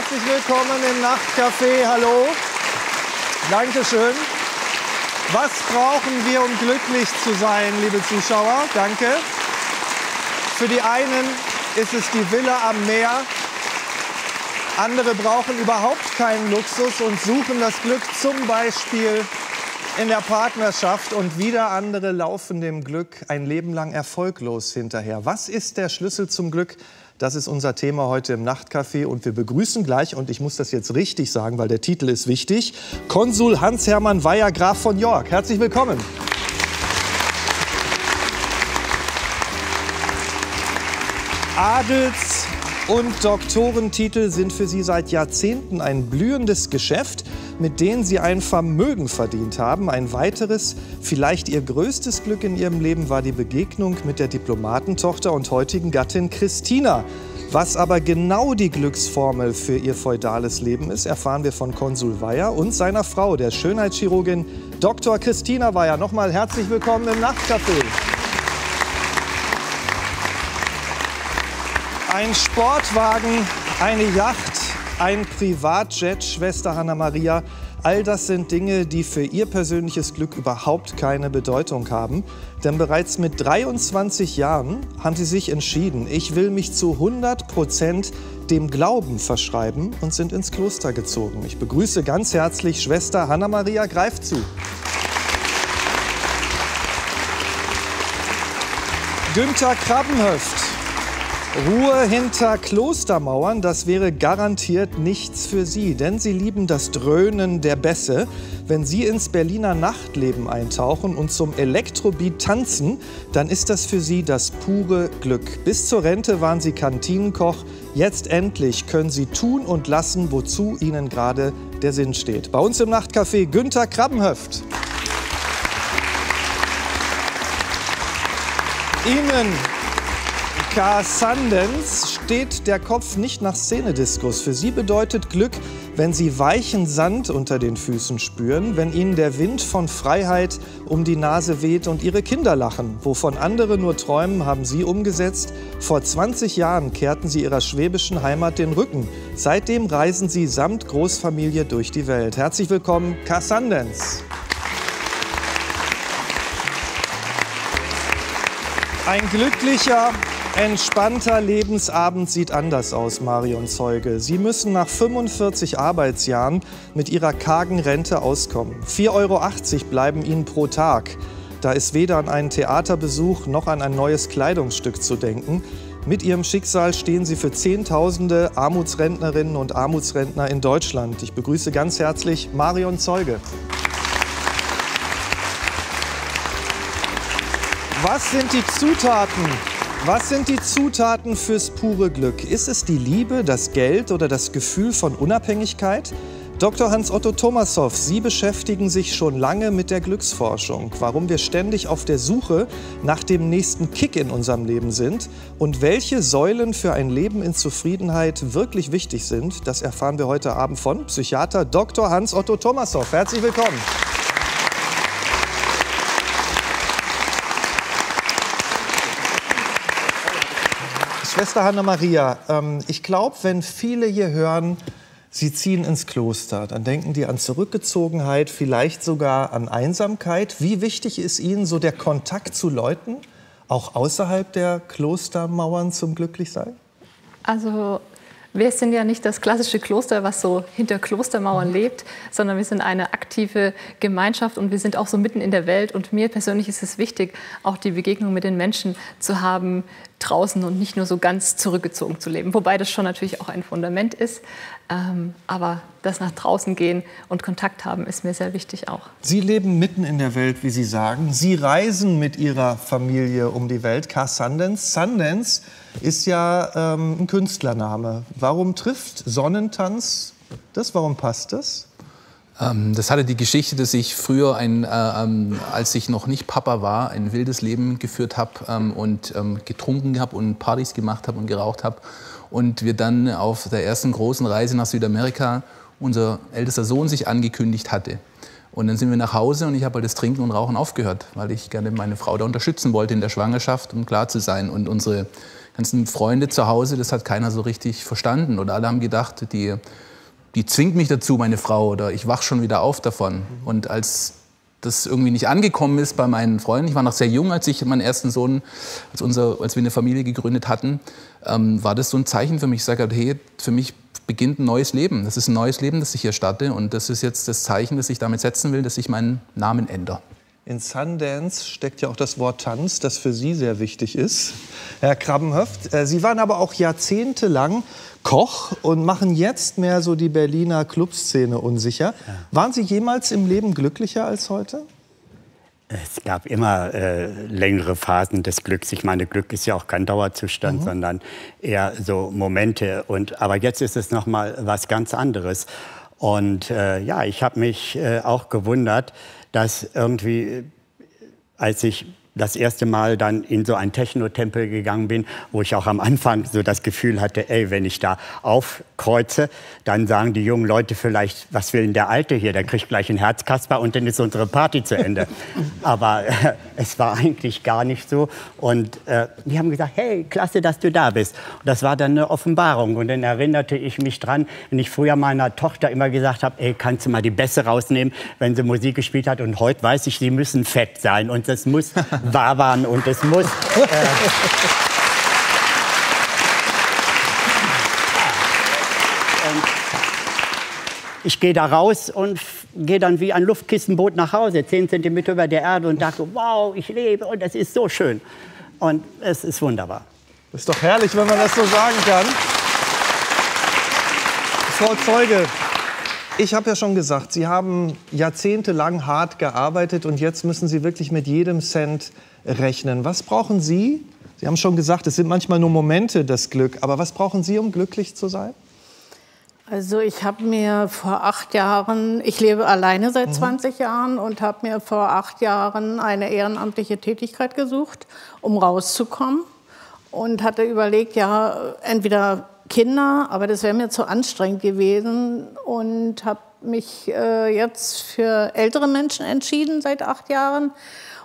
herzlich willkommen im Nachtcafé. Hallo. Dankeschön. Was brauchen wir, um glücklich zu sein, liebe Zuschauer? Danke. Für die einen ist es die Villa am Meer. Andere brauchen überhaupt keinen Luxus und suchen das Glück zum Beispiel in der Partnerschaft. Und wieder andere laufen dem Glück ein Leben lang erfolglos hinterher. Was ist der Schlüssel zum Glück? Das ist unser Thema heute im Nachtcafé und wir begrüßen gleich, und ich muss das jetzt richtig sagen, weil der Titel ist wichtig, Konsul Hans-Hermann Weyer, Graf von York. Herzlich willkommen. Adels- und Doktorentitel sind für Sie seit Jahrzehnten ein blühendes Geschäft, mit denen Sie ein Vermögen verdient haben. Ein weiteres, vielleicht Ihr größtes Glück in Ihrem Leben war die Begegnung mit der Diplomatentochter und heutigen Gattin Christina. Was aber genau die Glücksformel für Ihr feudales Leben ist, erfahren wir von Konsul Weyer und seiner Frau, der Schönheitschirurgin Dr. Christina Weyer. Nochmal herzlich willkommen im Nachtcafé. Ein Sportwagen, eine Yacht, ein Privatjet, Schwester Hanna Maria, all das sind Dinge, die für ihr persönliches Glück überhaupt keine Bedeutung haben. Denn bereits mit 23 Jahren haben sie sich entschieden, ich will mich zu 100% dem Glauben verschreiben, und sind ins Kloster gezogen. Ich begrüße ganz herzlich Schwester Hanna Maria, greift zu. Günther Krabbenhöft. Ruhe hinter Klostermauern, das wäre garantiert nichts für Sie, denn Sie lieben das Dröhnen der Bässe. Wenn Sie ins Berliner Nachtleben eintauchen und zum Elektrobeat tanzen, dann ist das für Sie das pure Glück. Bis zur Rente waren Sie Kantinenkoch, jetzt endlich können Sie tun und lassen, wozu Ihnen gerade der Sinn steht. Bei uns im Nachtcafé Günther Krabbenhöft. Ihnen, Cassandens, steht der Kopf nicht nach Szenediskus. Für Sie bedeutet Glück, wenn Sie weichen Sand unter den Füßen spüren, wenn Ihnen der Wind von Freiheit um die Nase weht und Ihre Kinder lachen. Wovon andere nur träumen, haben Sie umgesetzt. Vor 20 Jahren kehrten Sie Ihrer schwäbischen Heimat den Rücken. Seitdem reisen Sie samt Großfamilie durch die Welt. Herzlich willkommen, Cassandens. Ein glücklicher, entspannter Lebensabend sieht anders aus, Marion Zeuge. Sie müssen nach 45 Arbeitsjahren mit ihrer kargen Rente auskommen. 4,80 € bleiben Ihnen pro Tag. Da ist weder an einen Theaterbesuch noch an ein neues Kleidungsstück zu denken. Mit Ihrem Schicksal stehen Sie für Zehntausende Armutsrentnerinnen und Armutsrentner in Deutschland. Ich begrüße ganz herzlich Marion Zeuge. Was sind die Zutaten? Was sind die Zutaten fürs pure Glück? Ist es die Liebe, das Geld oder das Gefühl von Unabhängigkeit? Dr. Hans-Otto Thomasow, Sie beschäftigen sich schon lange mit der Glücksforschung, warum wir ständig auf der Suche nach dem nächsten Kick in unserem Leben sind und welche Säulen für ein Leben in Zufriedenheit wirklich wichtig sind. Das erfahren wir heute Abend von Psychiater Dr. Hans-Otto Thomasow. Herzlich willkommen. Schwester Hanna Maria, ich glaube, wenn viele hier hören, sie ziehen ins Kloster, dann denken die an Zurückgezogenheit, vielleicht sogar an Einsamkeit. Wie wichtig ist Ihnen so der Kontakt zu Leuten, auch außerhalb der Klostermauern, zum Glücklichsein? Also wir sind ja nicht das klassische Kloster, was so hinter Klostermauern lebt, sondern wir sind eine aktive Gemeinschaft und wir sind auch so mitten in der Welt. Und mir persönlich ist es wichtig, auch die Begegnung mit den Menschen zu haben draußen und nicht nur so ganz zurückgezogen zu leben. Wobei das schon natürlich auch ein Fundament ist. Aber das nach draußen gehen und Kontakt haben ist mir sehr wichtig auch. Sie leben mitten in der Welt, wie Sie sagen. Sie reisen mit Ihrer Familie um die Welt. Cassandens. Sundance ist ja ein Künstlername. Warum trifft Sonnentanz das? Warum passt das? Das hatte die Geschichte, dass ich früher, als ich noch nicht Papa war, ein wildes Leben geführt habe und getrunken habe und Partys gemacht habe und geraucht habe. Und wir dann auf der ersten großen Reise nach Südamerika, unser ältester Sohn sich angekündigt hatte. Und dann sind wir nach Hause und ich habe halt das Trinken und Rauchen aufgehört, weil ich gerne meine Frau da unterstützen wollte in der Schwangerschaft, um klar zu sein. Und unsere ganzen Freunde zu Hause, das hat keiner so richtig verstanden. Oder alle haben gedacht, die zwingt mich dazu, meine Frau, oder ich wach schon wieder auf davon. Und als das irgendwie nicht angekommen ist bei meinen Freunden, ich war noch sehr jung, als ich meinen ersten Sohn, als wir eine Familie gegründet hatten, war das so ein Zeichen für mich. Ich sage, hey, für mich beginnt ein neues Leben. Das ist ein neues Leben, das ich hier starte. Und das ist jetzt das Zeichen, das ich damit setzen will, dass ich meinen Namen ändere. In Sundance steckt ja auch das Wort Tanz, das für Sie sehr wichtig ist, Herr Krabbenhöft. Sie waren aber auch jahrzehntelang Koch und machen jetzt mehr so die Berliner Clubszene unsicher. Ja. Waren Sie jemals im Leben glücklicher als heute? Es gab immer längere Phasen des Glücks. Ich meine, Glück ist ja auch kein Dauerzustand, sondern eher so Momente. Aber jetzt ist es noch mal was ganz anderes. Und ja, ich habe mich auch gewundert, dass irgendwie, als ich das erste Mal dann in so einen Techno-Tempel gegangen bin, wo ich auch am Anfang so das Gefühl hatte, ey, wenn ich da aufkreuze, dann sagen die jungen Leute vielleicht, was will denn der Alte hier, der kriegt gleich einen Herzkasper und dann ist unsere Party zu Ende. Aber es war eigentlich gar nicht so. Und die haben gesagt, hey, klasse, dass du da bist. Und das war dann eine Offenbarung. Und dann erinnerte ich mich dran, wenn ich früher meiner Tochter immer gesagt habe, ey, kannst du mal die Bässe rausnehmen, wenn sie Musik gespielt hat. Und heute weiß ich, sie müssen fett sein und das muss wabern und es muss. Ich gehe da raus und gehe dann wie ein Luftkissenboot nach Hause, 10 Zentimeter über der Erde, und dachte, wow, ich lebe und es ist so schön. Und es ist wunderbar. Das ist doch herrlich, wenn man das so sagen kann. Frau Zeuge, ich habe ja schon gesagt, Sie haben jahrzehntelang hart gearbeitet und jetzt müssen Sie wirklich mit jedem Cent rechnen. Was brauchen Sie? Sie haben schon gesagt, es sind manchmal nur Momente, das Glück. Aber was brauchen Sie, um glücklich zu sein? Also ich habe mir vor 8 Jahren, ich lebe alleine seit 20 Jahren und habe mir vor 8 Jahren eine ehrenamtliche Tätigkeit gesucht, um rauszukommen. Und hatte überlegt, ja, entweder Kinder, aber das wäre mir zu anstrengend gewesen, und habe mich jetzt für ältere Menschen entschieden seit 8 Jahren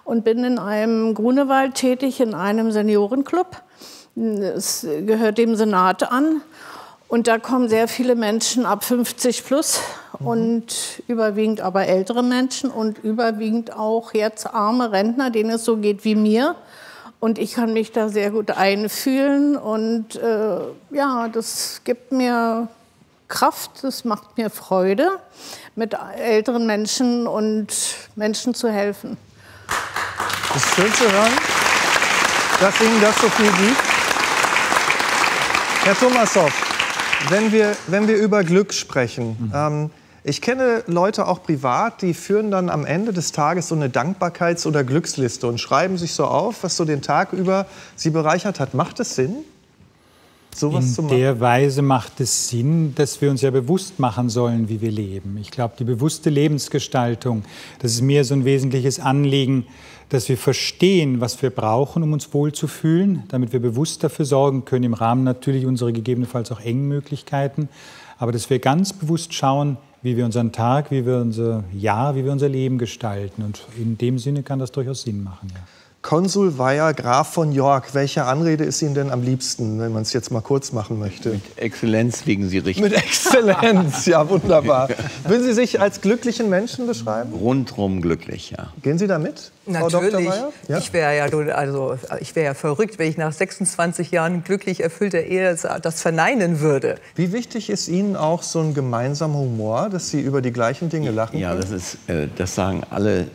und bin in einem Grunewald tätig, in einem Seniorenclub. Es gehört dem Senat an und da kommen sehr viele Menschen ab 50 plus und überwiegend aber ältere Menschen und überwiegend auch jetzt arme Rentner, denen es so geht wie mir. Und ich kann mich da sehr gut einfühlen und ja, das gibt mir Kraft, das macht mir Freude, mit älteren Menschen und Menschen zu helfen. Es ist schön zu hören, dass Ihnen das so viel gibt. Herr Thomasow, wenn wir über Glück sprechen, ich kenne Leute auch privat, die führen dann am Ende des Tages so eine Dankbarkeits- oder Glücksliste und schreiben sich so auf, was so den Tag über sie bereichert hat. Macht es Sinn, sowas zu machen? In der Weise macht es Sinn, dass wir uns ja bewusst machen sollen, wie wir leben. Ich glaube, die bewusste Lebensgestaltung, das ist mir so ein wesentliches Anliegen, dass wir verstehen, was wir brauchen, um uns wohlzufühlen, damit wir bewusst dafür sorgen können, im Rahmen natürlich unserer gegebenenfalls auch engen Möglichkeiten, aber dass wir ganz bewusst schauen, wie wir unseren Tag, wie wir unser Jahr, wie wir unser Leben gestalten. Und in dem Sinne kann das durchaus Sinn machen. Ja. Konsul Weyer, Graf von York, welche Anrede ist Ihnen denn am liebsten, wenn man es jetzt mal kurz machen möchte? Mit Exzellenz liegen Sie richtig. Mit Exzellenz, ja, wunderbar. Würden Sie sich als glücklichen Menschen beschreiben? Rundrum glücklich, ja. Gehen Sie da mit, Frau Dr. Weyer? Ja? Ich wäre ja, verrückt, wenn ich nach 26 Jahren glücklich erfüllter Ehe das verneinen würde. Wie wichtig ist Ihnen auch so ein gemeinsamer Humor, dass Sie über die gleichen Dinge lachen? Ja, das sagen alle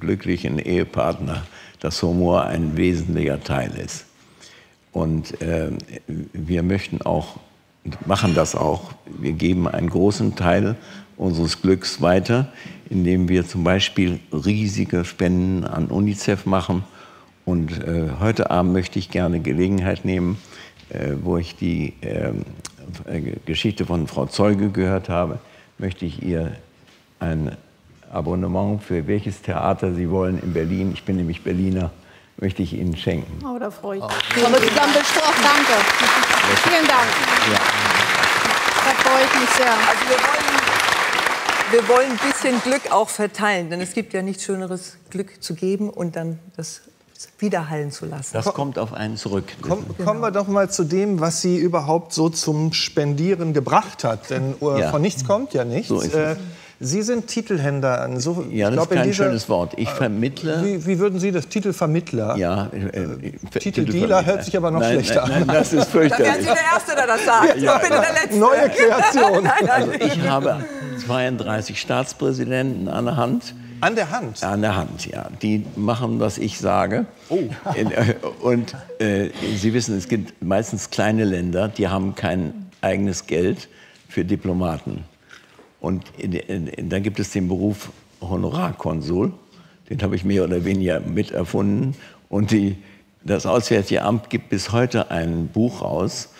glücklichen Ehepartner, dass Humor ein wesentlicher Teil ist. Und wir möchten auch, machen das auch, wir geben einen großen Teil unseres Glücks weiter, indem wir zum Beispiel riesige Spenden an UNICEF machen. Und heute Abend möchte ich gerne Gelegenheit nehmen, wo ich die Geschichte von Frau Zeuge gehört habe, möchte ich ihr ein Abonnement für welches Theater Sie wollen in Berlin, ich bin nämlich Berliner, möchte ich Ihnen schenken. Oh, da freue ich mich. Das haben wir zusammen besprochen, danke. Vielen Dank. Ja. Da freue ich mich sehr. Also wir wollen ein bisschen Glück auch verteilen, denn es gibt ja nichts Schöneres, Glück zu geben und dann das selbst widerhallen zu lassen. Das kommt auf einen zurück. Kommen wir doch mal zu dem, was Sie überhaupt so zum Spendieren gebracht hat. Denn von nichts kommt ja nichts. So ist es. Sie sind Titelhändler. So, ja, das ist kein schönes Wort. Ich vermittle... Wie würden Sie das? Titelvermittler? Ja. Titeldealer hört sich aber noch schlechter an. Das ist fürchterlich. Dann wären Sie der Erste, der das sagt. Ja, ich bin der Letzte. Neue Kreation. Also ich habe 32 Staatspräsidenten an der Hand. An der Hand? An der Hand, ja. Die machen, was ich sage. Oh. Und Sie wissen, es gibt meistens kleine Länder, die haben kein eigenes Geld für Diplomaten. Und dann gibt es den Beruf Honorarkonsul, den habe ich mehr oder weniger miterfunden. Und das Auswärtige Amt gibt bis heute ein Buch raus,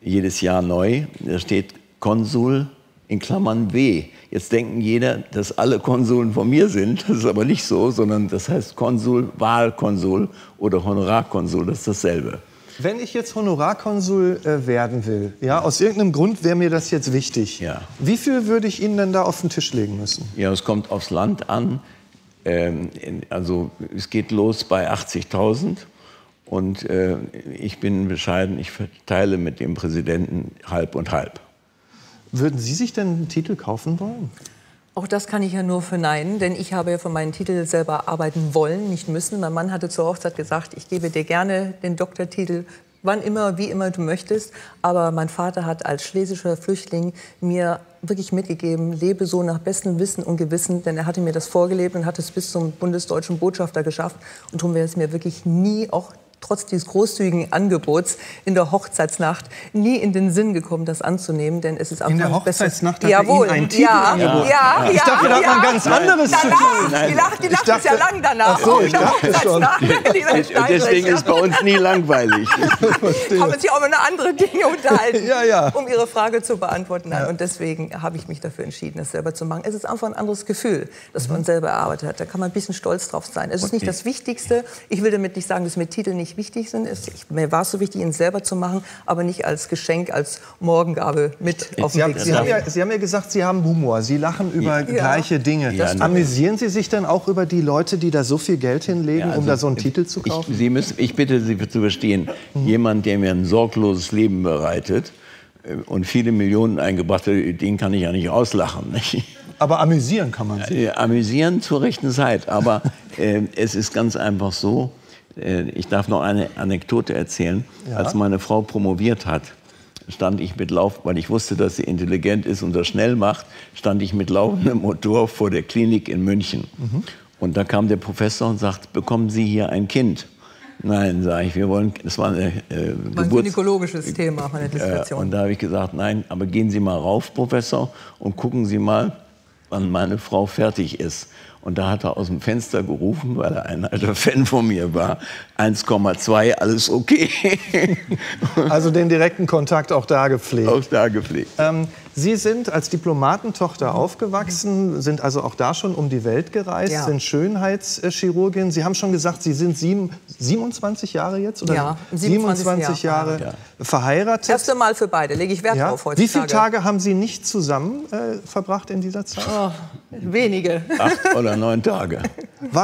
jedes Jahr neu. Da steht Konsul in Klammern W. Jetzt denken jeder, dass alle Konsuln von mir sind. Das ist aber nicht so, sondern das heißt Konsul, Wahlkonsul oder Honorarkonsul, das ist dasselbe. Wenn ich jetzt Honorarkonsul werden will, ja, aus irgendeinem Grund wäre mir das jetzt wichtig. Ja. Wie viel würde ich Ihnen denn da auf den Tisch legen müssen? Ja, es kommt aufs Land an. Also es geht los bei 80.000 und ich bin bescheiden, ich verteile mit dem Präsidenten halb und halb. Würden Sie sich denn einen Titel kaufen wollen? Auch das kann ich ja nur verneinen, denn ich habe ja für meinen Titel selber arbeiten wollen, nicht müssen. Mein Mann hatte zur Hochzeit gesagt, ich gebe dir gerne den Doktortitel, wann immer, wie immer du möchtest. Aber mein Vater hat als schlesischer Flüchtling mir wirklich mitgegeben, lebe so nach bestem Wissen und Gewissen, denn er hatte mir das vorgelebt und hat es bis zum bundesdeutschen Botschafter geschafft. Und darum wäre es mir wirklich nie, auch trotz dieses großzügigen Angebots in der Hochzeitsnacht, nie in den Sinn gekommen, das anzunehmen, denn es ist am besten. In der Hochzeitsnacht hat Ihnen einen Titel angeboten. Ja, ich dachte, da hat man ganz anderes zu tun. Die Nacht ist ja lang danach. Ach so, ich dachte schon. Deswegen ist bei uns nie langweilig. Haben sich auch mal über andere Dinge unterhalten, um Ihre Frage zu beantworten. Nein, und deswegen habe ich mich dafür entschieden, das selber zu machen. Es ist einfach ein anderes Gefühl, das man selber erarbeitet hat. Da kann man ein bisschen stolz drauf sein. Es ist nicht das Wichtigste. Ich will damit nicht sagen, dass mir Titel nicht wichtig sind. Mir war es so wichtig, ihn selber zu machen, aber nicht als Geschenk, als Morgengabe mit auf den Weg. Sie haben ja gesagt, Sie haben Humor, Sie lachen über gleiche Dinge. Ja, amüsieren Sie sich dann auch über die Leute, die da so viel Geld hinlegen, also, um da so einen Titel zu kaufen? Ich bitte Sie zu verstehen, jemand, der mir ein sorgloses Leben bereitet und viele Millionen eingebracht hat, den kann ich ja nicht auslachen. Nicht? Aber amüsieren kann man sich. Amüsieren zur rechten Zeit, aber es ist ganz einfach so. Ich darf noch eine Anekdote erzählen. Ja. Als meine Frau promoviert hat, stand ich mit Lauf, weil ich wusste, dass sie intelligent ist und das schnell macht, stand ich mit laufendem Motor vor der Klinik in München. Und da kam der Professor und sagt, bekommen Sie hier ein Kind? Nein, sage ich, wir wollen, das war ein gynäkologisches Thema, meine Dissertation. Und da habe ich gesagt, nein, aber gehen Sie mal rauf, Professor, und gucken Sie mal, wann meine Frau fertig ist. Und da hat er aus dem Fenster gerufen, weil er ein alter Fan von mir war, 1,2, alles okay. Also den direkten Kontakt auch da gepflegt. Auch da gepflegt. Sie sind als Diplomatentochter aufgewachsen, sind also auch da schon um die Welt gereist, sind Schönheitschirurgin. Sie haben schon gesagt, Sie sind 27 Jahre jetzt? Oder? Ja, 27 Jahre verheiratet. Das erste Mal für beide, lege ich Wert drauf heutzutage. Wie viele Tage haben Sie nicht zusammen verbracht in dieser Zeit? Oh, wenige. 8 oder 9 Tage.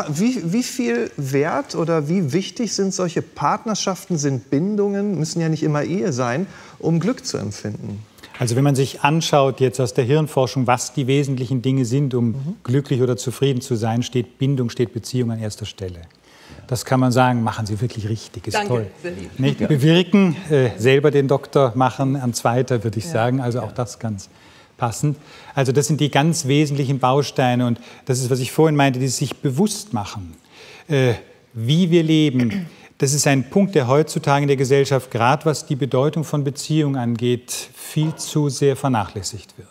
Wie viel wert oder wie wichtig sind solche Partnerschaften, sind Bindungen, müssen ja nicht immer Ehe sein, um Glück zu empfinden? Also wenn man sich anschaut jetzt aus der Hirnforschung, was die wesentlichen Dinge sind, um glücklich oder zufrieden zu sein, steht Bindung, steht Beziehung an erster Stelle. Das kann man sagen, machen Sie wirklich richtig, ist toll. Nicht bewirken, selber den Doktor machen, an zweiter würde ich sagen, also auch das ganz passend. Also das sind die ganz wesentlichen Bausteine und das ist, was ich vorhin meinte, dieses sich bewusst machen, wie wir leben. Das ist ein Punkt, der heutzutage in der Gesellschaft, gerade was die Bedeutung von Beziehung angeht, viel zu sehr vernachlässigt wird.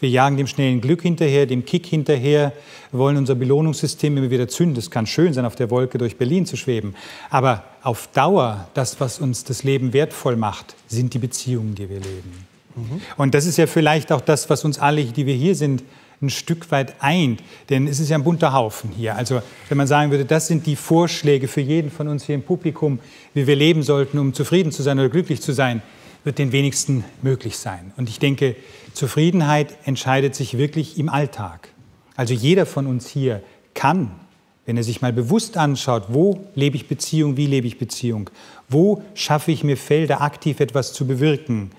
Wir jagen dem schnellen Glück hinterher, dem Kick hinterher, wollen unser Belohnungssystem immer wieder zünden. Es kann schön sein, auf der Wolke durch Berlin zu schweben. Aber auf Dauer, das, was uns das Leben wertvoll macht, sind die Beziehungen, die wir leben. Und das ist ja vielleicht auch das, was uns alle, die wir hier sind, ein Stück weit eint, denn es ist ja ein bunter Haufen hier. Also wenn man sagen würde, das sind die Vorschläge für jeden von uns hier im Publikum, wie wir leben sollten, um zufrieden zu sein oder glücklich zu sein, wird den wenigsten möglich sein. Und ich denke, Zufriedenheit entscheidet sich wirklich im Alltag. Also jeder von uns hier kann Wenn er sich mal bewusst anschaut, wo lebe ich Beziehung, wie lebe ich Beziehung, wo schaffe ich mir Felder, aktiv etwas zu bewirken,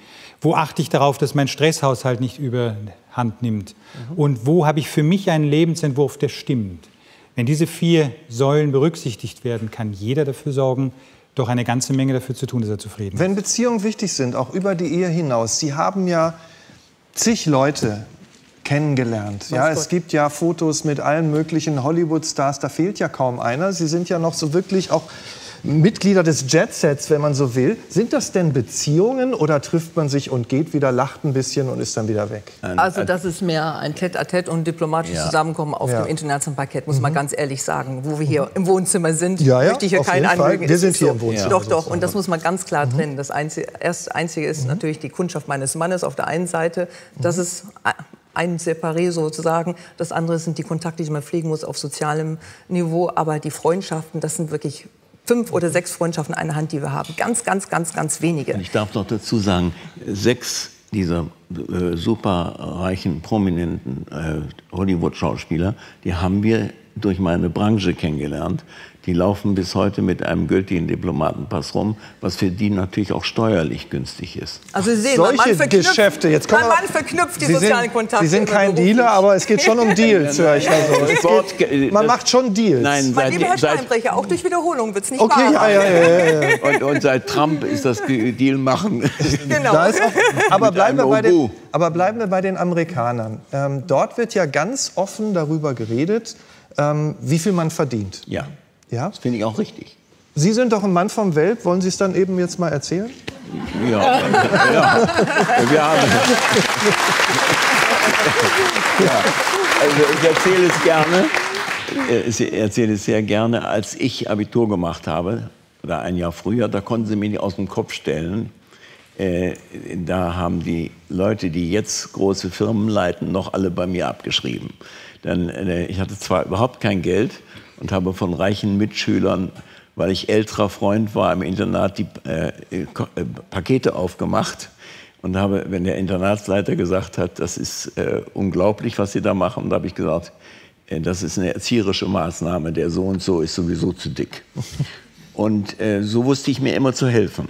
wo achte ich darauf, dass mein Stresshaushalt nicht überhand nimmt und wo habe ich für mich einen Lebensentwurf, der stimmt. Wenn diese 4 Säulen berücksichtigt werden, kann jeder dafür sorgen, doch eine ganze Menge dafür zu tun, dass er zufrieden ist. Wenn Beziehungen wichtig sind, auch über die Ehe hinaus, Sie haben ja zig Leute kennengelernt. Ja, es gibt ja Fotos mit allen möglichen Hollywood-Stars, da fehlt ja kaum einer. Sie sind ja noch so wirklich auch Mitglieder des Jet-Sets, wenn man so will. Sind das denn Beziehungen oder trifft man sich und geht wieder, lacht ein bisschen und ist dann wieder weg? Also das ist mehr ein Tête-à-Tête und diplomatisches Zusammenkommen auf dem internationalen Parkett, muss man ganz ehrlich sagen. Wo wir hier im Wohnzimmer sind, möchte ich hier keinen anlügen. Wir sind hier im Wohnzimmer. Doch, doch. Und das muss man ganz klar trennen. Das Einzige ist natürlich die Kundschaft meines Mannes auf der einen Seite. Das ist ein Separé sozusagen. Das andere sind die Kontakte, die man pflegen muss auf sozialem Niveau. Aber die Freundschaften, das sind wirklich 5 oder 6 Freundschaften in einer Hand, die wir haben. Ganz, ganz, ganz, ganz wenige. Und ich darf noch dazu sagen, 6 dieser superreichen, prominenten Hollywood-Schauspieler, die haben wir durch meine Branche kennengelernt. Die laufen bis heute mit einem gültigen Diplomatenpass rum, was für die natürlich auch steuerlich günstig ist. Also Sie sehen, solche Geschäfte. Jetzt kommen man verknüpft die sozialen Kontakte. Sie sind kein Dealer, aber es geht schon um Deals. Man macht schon Deals. Nein, mein lieber Herr Steinbrecher, auch durch Wiederholung wird es nicht wahr. Und seit Trump ist das Deal machen. Genau. Da ist auch, aber bleiben wir bei den Amerikanern. Dort wird ja ganz offen darüber geredet, wie viel man verdient. Ja. Ja? Das finde ich auch richtig. Sie sind doch ein Mann vom Welp. Wollen Sie es dann eben jetzt mal erzählen? Ja. Also ich erzähle es gerne. Ich erzähle es sehr gerne. Als ich Abitur gemacht habe, oder ein Jahr früher, da konnten Sie mir nicht aus dem Kopf stellen. Da haben die Leute, die jetzt große Firmen leiten, noch alle bei mir abgeschrieben. Denn ich hatte zwar überhaupt kein Geld und habe von reichen Mitschülern, weil ich älterer Freund war im Internat, die Pakete aufgemacht und habe, wenn der Internatsleiter gesagt hat, das ist unglaublich, was Sie da machen, da habe ich gesagt, das ist eine erzieherische Maßnahme, der so und so ist sowieso zu dick. Und so wusste ich mir immer zu helfen.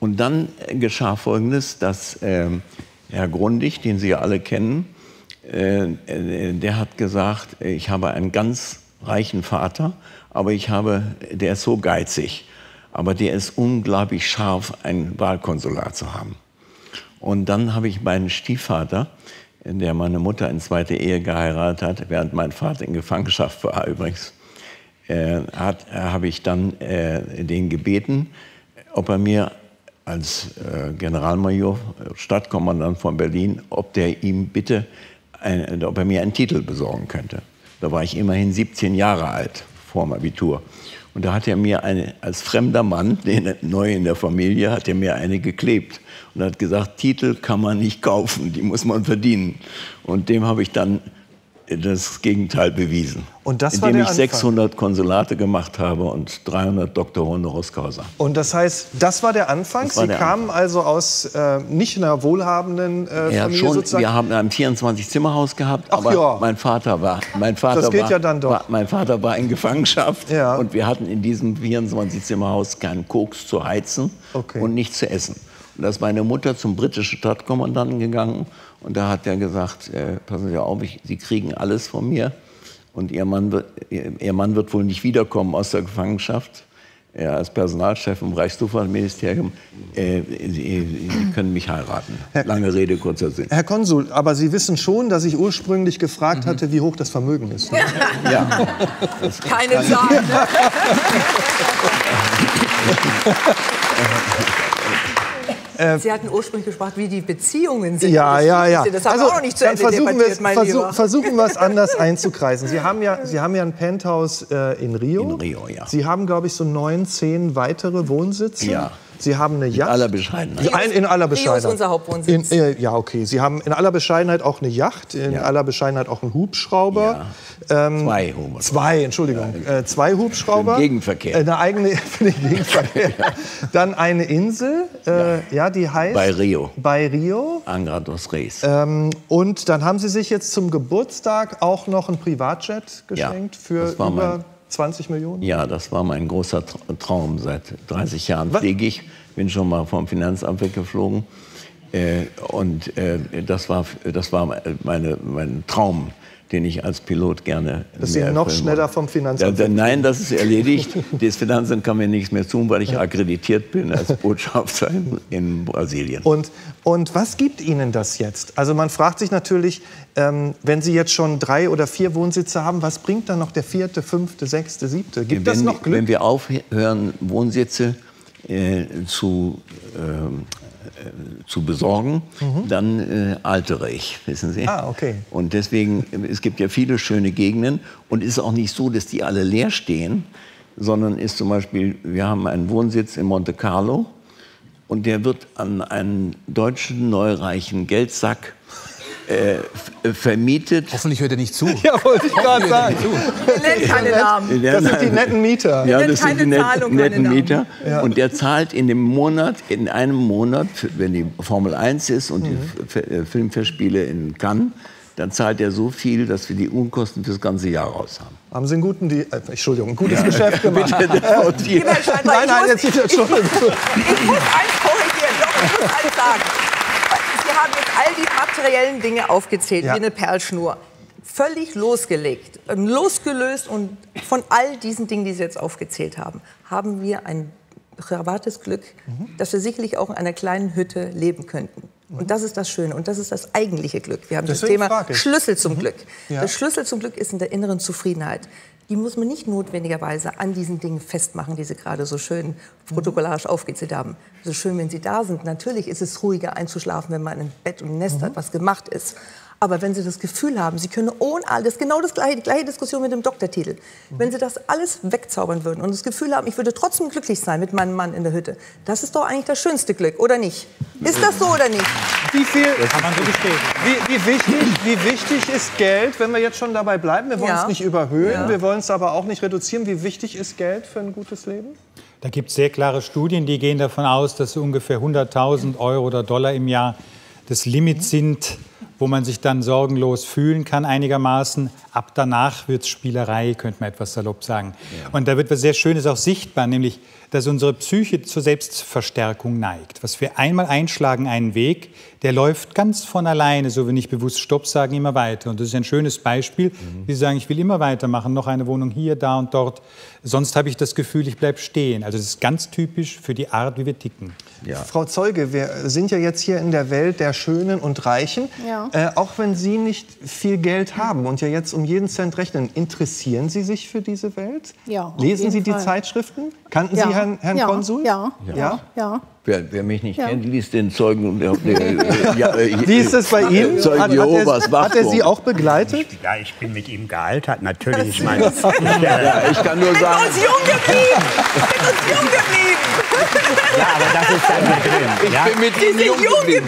Und dann geschah Folgendes, dass Herr Grundig, den Sie ja alle kennen, der hat gesagt, ich habe einen ganz reichen Vater, aber der ist so geizig, aber der ist unglaublich scharf, ein Wahlkonsulat zu haben. Und dann habe ich meinen Stiefvater, der meine Mutter in 2. Ehe geheiratet hat, während mein Vater in Gefangenschaft war übrigens, habe ich dann den gebeten, ob er mir als Generalmajor, Stadtkommandant von Berlin, ob er mir einen Titel besorgen könnte. Da war ich immerhin 17 Jahre alt, vor dem Abitur. Und da hat er mir als fremder Mann, neu in der Familie, hat er mir eine geklebt. Und hat gesagt, Titel kann man nicht kaufen, die muss man verdienen. Und dem habe ich dann das Gegenteil bewiesen, und das indem ich 600 Konsulate gemacht habe und 300 Doktorhonoris causa. Und das heißt, das war der Anfang? Sie kamen also aus nicht einer wohlhabenden Familie schon, sozusagen? Wir haben ein 24-Zimmer-Haus gehabt, aber mein Vater war in Gefangenschaft und wir hatten in diesem 24-Zimmer-Haus keinen Koks zu heizen und nichts zu essen. Und da ist meine Mutter zum britischen Stadtkommandanten gegangen. Und da hat er gesagt, passen Sie auf, Sie kriegen alles von mir. Und Ihr Mann wird wohl nicht wiederkommen aus der Gefangenschaft. Er ist Personalchef im Reichsluftfahrtministerium. Sie können mich heiraten. Lange Rede, kurzer Sinn. Herr Konsul, aber Sie wissen schon, dass ich ursprünglich gefragt hatte, wie hoch das Vermögen ist. Ne? Ja. Keine Sorge. Sie hatten ursprünglich gefragt, wie die Beziehungen sind. Ja. Das haben wir auch noch nicht zu Ende debattiert, mein Lieber. Versuchen wir es anders einzukreisen. Sie haben ja ein Penthouse in Rio. Sie haben, glaube ich, so 9, 10 weitere Wohnsitze. Ja. Sie haben eine Yacht. In aller Bescheidenheit. In aller Bescheidenheit. Unser Hauptwohnsitz. Ja, okay. Sie haben in aller Bescheidenheit auch eine Yacht, in aller Bescheidenheit auch einen Hubschrauber. Ja. Entschuldigung. Ja. Zwei Hubschrauber. Für den Gegenverkehr. Eine eigene für den Gegenverkehr. Dann eine Insel, die heißt... Bei Rio. Angra dos Reis. Und dann haben Sie sich jetzt zum Geburtstag auch noch ein Privatjet geschenkt für über 20 Millionen? Ja, das war mein großer Traum. Seit 30 Jahren fliege ich. Bin schon mal vom Finanzamt weggeflogen. Das war mein Traum, den ich als Pilot gerne... Dass Sie noch schneller vom Finanzamt... Nein, das ist erledigt. Das Finanzamt kann mir nichts mehr tun, weil ich akkreditiert bin als Botschafter in Brasilien. Und was gibt Ihnen das jetzt? Also man fragt sich natürlich, wenn Sie jetzt schon 3 oder 4 Wohnsitze haben, was bringt dann noch der 4., 5., 6., 7.? Gibt das noch Glück? Wenn wir aufhören, Wohnsitze zu besorgen, dann altere ich, wissen Sie. Ah, okay. Und deswegen, es gibt ja viele schöne Gegenden und es ist auch nicht so, dass die alle leer stehen, sondern ist zum Beispiel, wir haben einen Wohnsitz in Monte Carlo und der wird an einen deutschen neureichen Geldsack vermietet. Hoffentlich hört er nicht zu. Ja, wollte ich gerade sagen. Wir nennen keine Namen. Das sind die netten Mieter. Ja, das sind die netten Mieter. Ja. Und der zahlt in einem Monat, wenn die Formel 1 ist und die Filmfestspiele in Cannes, dann zahlt er so viel, dass wir die Unkosten fürs ganze Jahr raus haben. Haben Sie einen guten ein gutes Geschäft gemacht? Bitte, nein, jetzt ist es schon. Ich muss eins korrigieren, ich muss eins sagen. Wir haben jetzt all die materiellen Dinge aufgezählt, wie eine Perlschnur. Völlig losgelöst und von all diesen Dingen, die Sie jetzt aufgezählt haben, haben wir ein privates Glück, dass wir sicherlich auch in einer kleinen Hütte leben könnten. Und das ist das Schöne und das ist das eigentliche Glück. Wir haben das Thema Schlüssel zum Glück. Ja. Der Schlüssel zum Glück ist in der inneren Zufriedenheit. Die muss man nicht notwendigerweise an diesen Dingen festmachen, die Sie gerade so schön protokollarisch aufgezählt haben. So schön, wenn Sie da sind. Natürlich ist es ruhiger einzuschlafen, wenn man ein Bett und ein Nest hat, was gemacht ist. Aber wenn Sie das Gefühl haben, Sie können ohne all das, genau die gleiche Diskussion mit dem Doktortitel. Wenn Sie das alles wegzaubern würden und das Gefühl haben, ich würde trotzdem glücklich sein mit meinem Mann in der Hütte, das ist doch eigentlich das schönste Glück, oder nicht? Ist das so oder nicht? Wie wichtig ist Geld, wenn wir jetzt schon dabei bleiben? Wir wollen es nicht überhöhen, wir wollen es aber auch nicht reduzieren. Wie wichtig ist Geld für ein gutes Leben? Da gibt es sehr klare Studien, die gehen davon aus, dass ungefähr 100.000 Euro oder Dollar im Jahr das Limit sind, wo man sich dann sorgenlos fühlen kann einigermaßen. Ab danach wird es Spielerei, könnte man etwas salopp sagen. Ja. Und da wird was sehr Schönes auch sichtbar, nämlich, dass unsere Psyche zur Selbstverstärkung neigt. Was wir einmal einschlagen, einen Weg, der läuft ganz von alleine, so wir nicht bewusst Stopp sagen, immer weiter. Und das ist ein schönes Beispiel. Sie sagen, ich will immer weitermachen, noch eine Wohnung hier, da und dort. Sonst habe ich das Gefühl, ich bleibe stehen. Also das ist ganz typisch für die Art, wie wir ticken. Ja. Frau Zeuge, wir sind ja jetzt hier in der Welt der Schönen und Reichen. Ja. Auch wenn Sie nicht viel Geld haben und ja jetzt um jeden Cent rechnen, interessieren Sie sich für diese Welt? Ja, lesen Sie die Zeitschriften? Kannten Sie Herrn Konsul? Ja. Wer mich nicht kennt, liest den Zeugen. Wie ist das bei Ihnen? Hat er Sie auch begleitet? Ja, ich bin mit ihm gealtert, natürlich. Ich kann nur sagen. Sind uns jung geblieben! Ja, aber das ist dann mit drin. Ja? Sie sind jung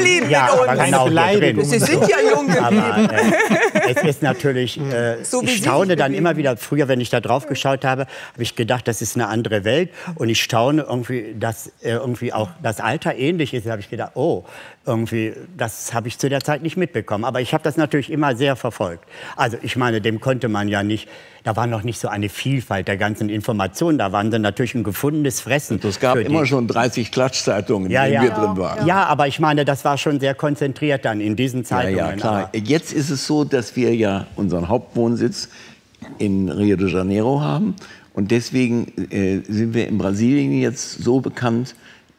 geblieben mit uns. Sie sind ja jung geblieben. Aber, es ist natürlich, so ich staune dann immer wieder, früher, wenn ich da drauf geschaut habe, habe ich gedacht, das ist eine andere Welt. Und ich staune irgendwie, dass irgendwie auch das Alter ähnlich ist. Da habe ich gedacht, oh, irgendwie, das habe ich zu der Zeit nicht mitbekommen. Aber ich habe das natürlich immer sehr verfolgt. Also ich meine, dem konnte man ja nicht... Da war noch nicht so eine Vielfalt der ganzen Informationen. Da waren sie natürlich ein gefundenes Fressen. Es gab immer schon 30 Klatschzeitungen, in denen wir drin waren. Ja, aber ich meine, das war schon sehr konzentriert dann in diesen Zeitungen. Ja, klar. Jetzt ist es so, dass wir ja unseren Hauptwohnsitz in Rio de Janeiro haben. Und deswegen sind wir in Brasilien jetzt so bekannt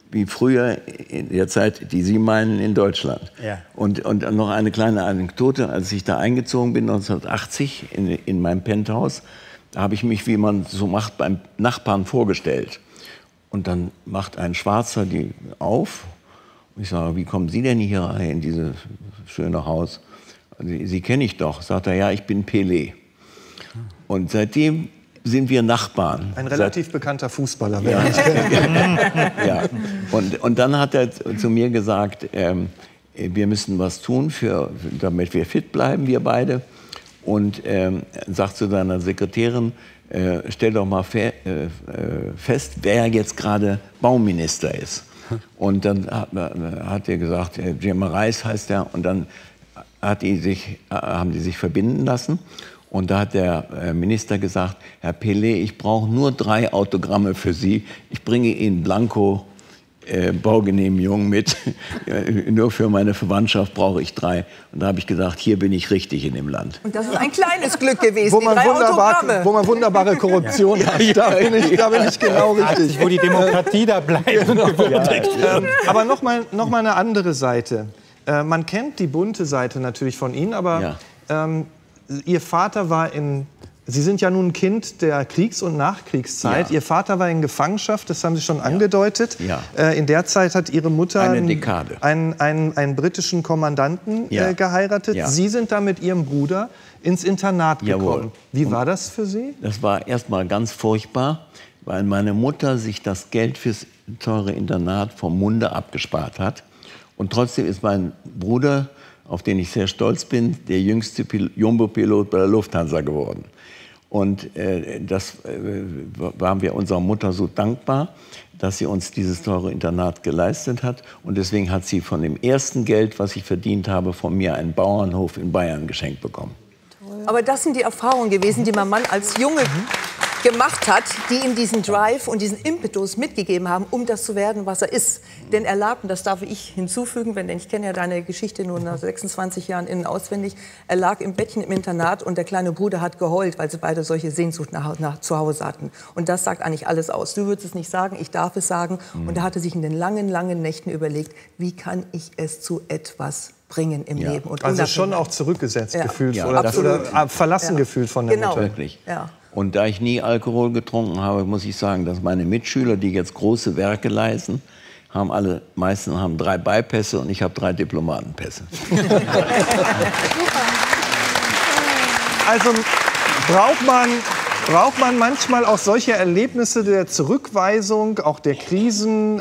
wie früher, in der Zeit, die Sie meinen, in Deutschland. Ja. Und noch eine kleine Anekdote, als ich da eingezogen bin, 1980, in meinem Penthouse, da habe ich mich, wie man so macht, beim Nachbarn vorgestellt. Und dann macht ein Schwarzer die auf. Und ich sage, wie kommen Sie denn hier rein, in dieses schöne Haus? Sie kenne ich doch. Sagt er, ja, ich bin Pelé. Und seitdem sind wir Nachbarn. Ein relativ bekannter Fußballer. Ja. Ja. Und dann hat er zu mir gesagt, wir müssen was tun, damit wir fit bleiben, wir beide. Und sagt zu seiner Sekretärin, stell doch mal fest, wer jetzt gerade Bauminister ist. Und dann hat er gesagt, Jim Reis heißt er. Und dann haben die sich verbinden lassen. Und da hat der Minister gesagt, Herr Pelé, ich brauche nur 3 Autogramme für Sie. Ich bringe Ihnen blanko Baugenehmigung mit. Nur für meine Verwandtschaft brauche ich 3. Und da habe ich gedacht, hier bin ich richtig in dem Land. Und das ist ein kleines Glück gewesen, wo man wunderbare Korruption hat. Da bin ich genau richtig. Wo die Demokratie da bleibt. Genau. Aber noch mal eine andere Seite. Man kennt die bunte Seite natürlich von Ihnen, aber ja. Ihr Vater war in... Sie sind ja nun Kind der Kriegs- und Nachkriegszeit. Ja. Ihr Vater war in Gefangenschaft, das haben Sie schon angedeutet. Ja. In der Zeit hat Ihre Mutter einen britischen Kommandanten geheiratet. Ja. Sie sind da mit Ihrem Bruder ins Internat gekommen. Wie war das für Sie? Das war erstmal ganz furchtbar, weil meine Mutter sich das Geld fürs teure Internat vom Munde abgespart hat. Und trotzdem ist mein Bruder, auf den ich sehr stolz bin, der jüngste Jumbo-Pilot bei der Lufthansa geworden. Und waren wir unserer Mutter so dankbar, dass sie uns dieses teure Internat geleistet hat. Und deswegen hat sie von dem ersten Geld, was ich verdient habe, von mir einen Bauernhof in Bayern geschenkt bekommen. Aber das sind die Erfahrungen gewesen, die mein Mann als Junge gemacht hat, die ihm diesen Drive und diesen Impetus mitgegeben haben, um das zu werden, was er ist. Denn Erlaben, das darf ich hinzufügen, denn ich kenne ja deine Geschichte nur nach 26 Jahren innen auswendig, er lag im Bettchen im Internat und der kleine Bruder hat geheult, weil sie beide solche Sehnsucht nach zu Hause hatten. Und das sagt eigentlich alles aus. Du würdest es nicht sagen, ich darf es sagen. Mhm. Und er hatte sich in den langen, langen Nächten überlegt, wie kann ich es zu etwas bringen im Leben. Und also schon auch zurückgesetzt gefühlt oder verlassen gefühlt von der Mutter. Ja. Und da ich nie Alkohol getrunken habe, muss ich sagen, dass meine Mitschüler, die jetzt große Werke leisten, haben alle, meisten haben 3 Beipässe und ich habe 3 Diplomatenpässe. Also braucht man manchmal auch solche Erlebnisse der Zurückweisung, auch der Krisen,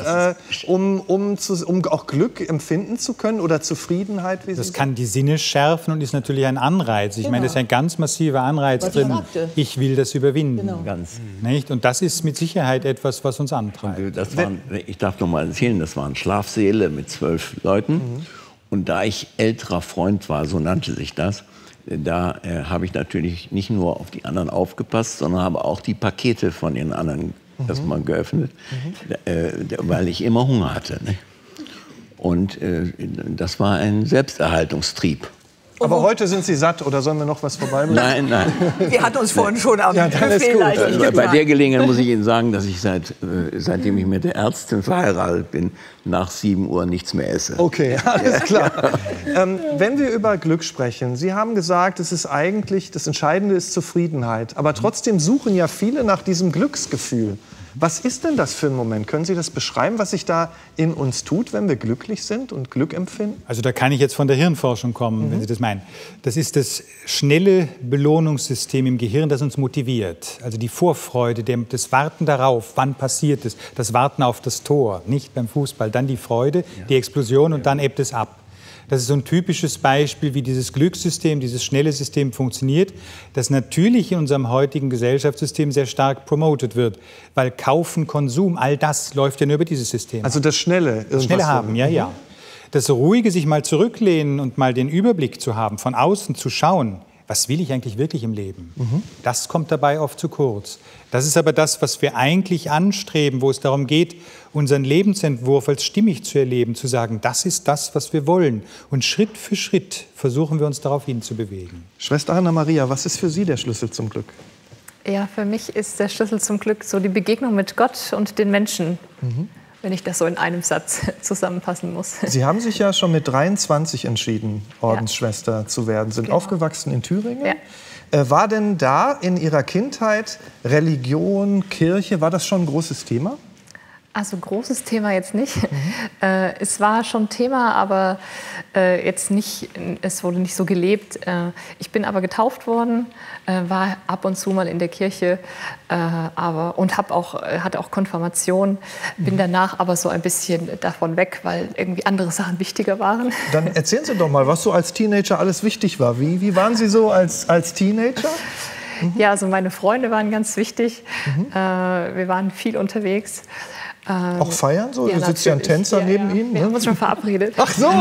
um auch Glück empfinden zu können oder Zufriedenheit? Wie das kann die Sinne schärfen und ist natürlich ein Anreiz. Ich meine, das ist ein ganz massiver Anreiz drin. Ich will das überwinden. Genau. Ganz. Nicht? Und das ist mit Sicherheit etwas, was uns antreibt. Das waren, ich darf noch mal erzählen, das waren Schlafsäle mit 12 Leuten. Mhm. Und da ich älterer Freund war, so nannte sich das, da habe ich natürlich nicht nur auf die anderen aufgepasst, sondern habe auch die Pakete von den anderen erstmal geöffnet, weil ich immer Hunger hatte. Ne? Und das war ein Selbsterhaltungstrieb. Aber heute sind Sie satt, oder sollen wir noch was vorbeibringen? Nein, nein. Wir hatten uns vorhin schon am Buffet. Bei der Gelegenheit muss ich Ihnen sagen, dass ich seitdem ich mit der Ärztin verheiratet bin, nach 7 Uhr nichts mehr esse. Okay, alles klar. Ja. Wenn wir über Glück sprechen, Sie haben gesagt, es ist eigentlich, das Entscheidende ist Zufriedenheit. Aber trotzdem suchen ja viele nach diesem Glücksgefühl. Was ist denn das für ein Moment? Können Sie das beschreiben, was sich da in uns tut, wenn wir glücklich sind und Glück empfinden? Also da kann ich jetzt von der Hirnforschung kommen, wenn Sie das meinen. Das ist das schnelle Belohnungssystem im Gehirn, das uns motiviert. Also die Vorfreude, das Warten darauf, wann passiert es, das Warten auf das Tor, nicht beim Fußball, dann die Freude, die Explosion und dann ebbt es ab. Das ist so ein typisches Beispiel, wie dieses Glückssystem, dieses schnelle System funktioniert, das natürlich in unserem heutigen Gesellschaftssystem sehr stark promotet wird, weil Kaufen, Konsum, all das läuft ja nur über dieses System. Also das Schnelle. Das Schnelle haben, ja. Das Ruhige, sich mal zurücklehnen und mal den Überblick zu haben, von außen zu schauen, was will ich eigentlich wirklich im Leben? Das kommt dabei oft zu kurz. Das ist aber das, was wir eigentlich anstreben, wo es darum geht, unseren Lebensentwurf als stimmig zu erleben, zu sagen, das ist das, was wir wollen. Und Schritt für Schritt versuchen wir uns darauf hinzubewegen. Schwester Hanna Maria, was ist für Sie der Schlüssel zum Glück? Ja, für mich ist der Schlüssel zum Glück so die Begegnung mit Gott und den Menschen. Wenn ich das so in einem Satz zusammenfassen muss. Sie haben sich ja schon mit 23 entschieden, Ordensschwester zu werden, sind aufgewachsen in Thüringen. War denn da in Ihrer Kindheit Religion, Kirche, war das schon ein großes Thema? Also großes Thema jetzt nicht. Es war schon Thema, aber jetzt nicht, es wurde nicht so gelebt. Ich bin aber getauft worden, war ab und zu mal in der Kirche und hatte auch Konfirmation. Bin danach aber so ein bisschen davon weg, weil irgendwie andere Sachen wichtiger waren. Dann erzählen Sie doch mal, was so als Teenager alles wichtig war. Wie waren Sie so als Teenager? Ja, also meine Freunde waren ganz wichtig. Wir waren viel unterwegs. Auch feiern? So? Ja, da sitzt ja ein Tänzer neben Ihnen. Wir haben uns schon verabredet. Ach so,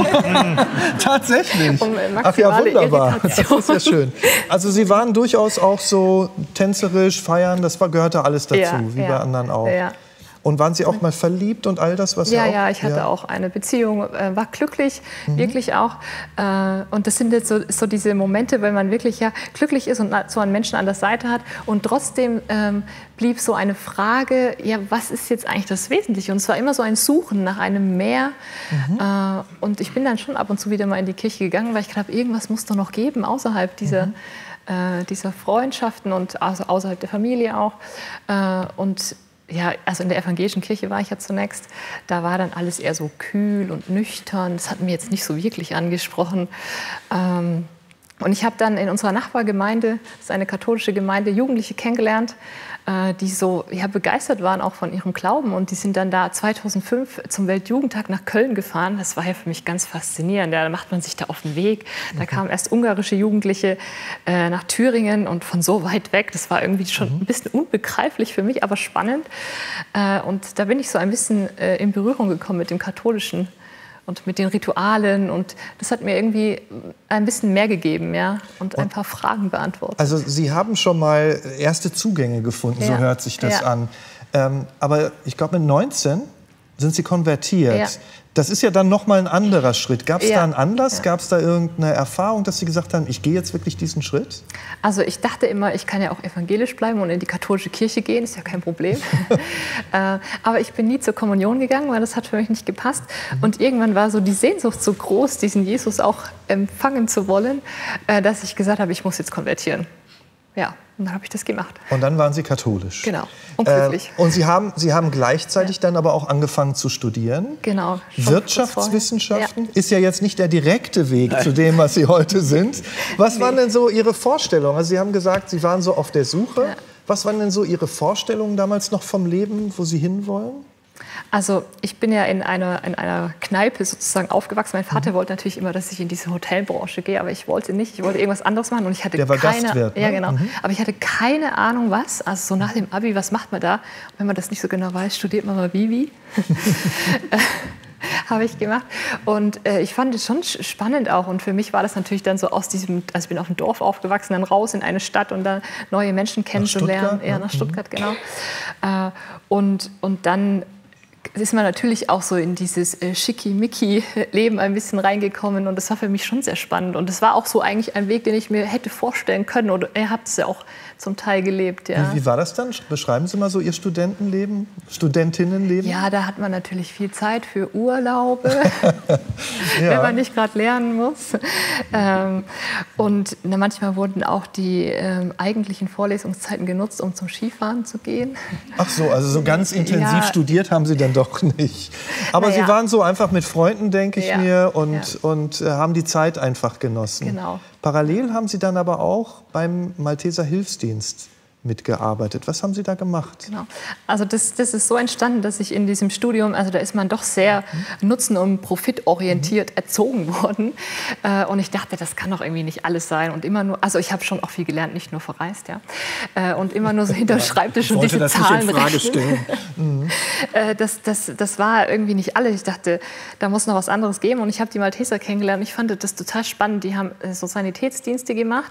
tatsächlich. Um maximale Irritation. Das ist ja schön. Also Sie waren durchaus auch so tänzerisch, feiern, das gehörte alles dazu, wie bei anderen auch. Ja. Und waren Sie auch mal verliebt und all das, was Sie auch... Ja, ich hatte auch eine Beziehung, war glücklich, wirklich auch. Und das sind jetzt so diese Momente, wenn man wirklich glücklich ist und so einen Menschen an der Seite hat. Und trotzdem blieb so eine Frage, ja, was ist jetzt eigentlich das Wesentliche? Und es war immer so ein Suchen nach einem Mehr. Und ich bin dann schon ab und zu wieder mal in die Kirche gegangen, weil ich glaube, irgendwas muss doch noch geben außerhalb dieser... dieser Freundschaften und also außerhalb der Familie auch. Und ja, also in der evangelischen Kirche war ich ja zunächst. Da war dann alles eher so kühl und nüchtern. Das hat mir jetzt nicht so wirklich angesprochen. Und ich habe dann in unserer Nachbargemeinde, das ist eine katholische Gemeinde, Jugendliche kennengelernt, die so begeistert waren auch von ihrem Glauben. Und die sind dann da 2005 zum Weltjugendtag nach Köln gefahren. Das war ja für mich ganz faszinierend. Ja, da macht man sich da auf den Weg. Da kamen erst ungarische Jugendliche nach Thüringen und von so weit weg. Das war irgendwie schon ein bisschen unbegreiflich für mich, aber spannend. Und da bin ich so ein bisschen in Berührung gekommen mit dem katholischen und mit den Ritualen, und das hat mir irgendwie ein bisschen mehr gegeben, ja, und ein paar Fragen beantwortet. Also Sie haben schon mal erste Zugänge gefunden, so hört sich das an. Aber ich glaube, mit 19 sind Sie konvertiert. Das ist ja dann noch mal ein anderer Schritt. Gab es da einen Anlass? Gab es da irgendeine Erfahrung, dass Sie gesagt haben, ich gehe jetzt wirklich diesen Schritt? Also ich dachte immer, ich kann ja auch evangelisch bleiben und in die katholische Kirche gehen, ist ja kein Problem. Aber ich bin nie zur Kommunion gegangen, weil das hat für mich nicht gepasst. Und irgendwann war so die Sehnsucht so groß, diesen Jesus auch empfangen zu wollen, dass ich gesagt habe, ich muss jetzt konvertieren. Ja, und dann habe ich das gemacht. Und dann waren Sie katholisch. Genau, und glücklich. Und Sie haben gleichzeitig dann aber auch angefangen zu studieren. Genau. Wirtschaftswissenschaften ist ja jetzt nicht der direkte Weg zu dem, was Sie heute sind. Was waren denn so Ihre Vorstellungen? Also Sie haben gesagt, Sie waren so auf der Suche. Was waren denn so Ihre Vorstellungen damals noch vom Leben, wo Sie hinwollen? Also ich bin ja in einer Kneipe sozusagen aufgewachsen. Mein Vater wollte natürlich immer, dass ich in diese Hotelbranche gehe, aber ich wollte nicht. Ich wollte irgendwas anderes machen und ich hatte Gastwirt, ne? Ja, genau. Aber ich hatte keine Ahnung, was. Also so nach dem Abi, was macht man da? Und wenn man das nicht so genau weiß, studiert man mal Bibi. Habe ich gemacht. Und ich fand es schon spannend auch. Und für mich war das natürlich dann so aus diesem, also ich bin auf dem Dorf aufgewachsen, dann raus in eine Stadt und dann neue Menschen kennenzulernen. Ja, nach Stuttgart, genau. Und dann ist man natürlich auch so in dieses Schickimicki-Leben ein bisschen reingekommen. Und das war für mich schon sehr spannend. Und das war auch so eigentlich ein Weg, den ich mir hätte vorstellen können. Oder ihr habt es ja auch zum Teil gelebt. Ja. Wie war das dann? Beschreiben Sie mal so Ihr Studentenleben, Studentinnenleben. Ja, da hat man natürlich viel Zeit für Urlaube, wenn man nicht gerade lernen muss. Und manchmal wurden auch die eigentlichen Vorlesungszeiten genutzt, um zum Skifahren zu gehen. Ach so, also so ganz intensiv studiert haben Sie dann doch nicht. Aber Sie waren so einfach mit Freunden, denke ich mir, und haben die Zeit einfach genossen. Genau. Parallel haben Sie dann aber auch beim Malteser Hilfsdienst mitgearbeitet. Was haben Sie da gemacht? Genau. Also das ist so entstanden, dass ich in diesem Studium, also da ist man doch sehr nutzen- und profitorientiert erzogen worden. Und ich dachte, das kann doch irgendwie nicht alles sein. Und immer nur, also ich habe schon auch viel gelernt, nicht nur verreist, und immer nur so hinter Schreibtisch und diese Zahlen rechnen. Das war irgendwie nicht alles. Ich dachte, da muss noch was anderes geben. Und ich habe die Malteser kennengelernt. Ich fand das total spannend. Die haben so Sanitätsdienste gemacht,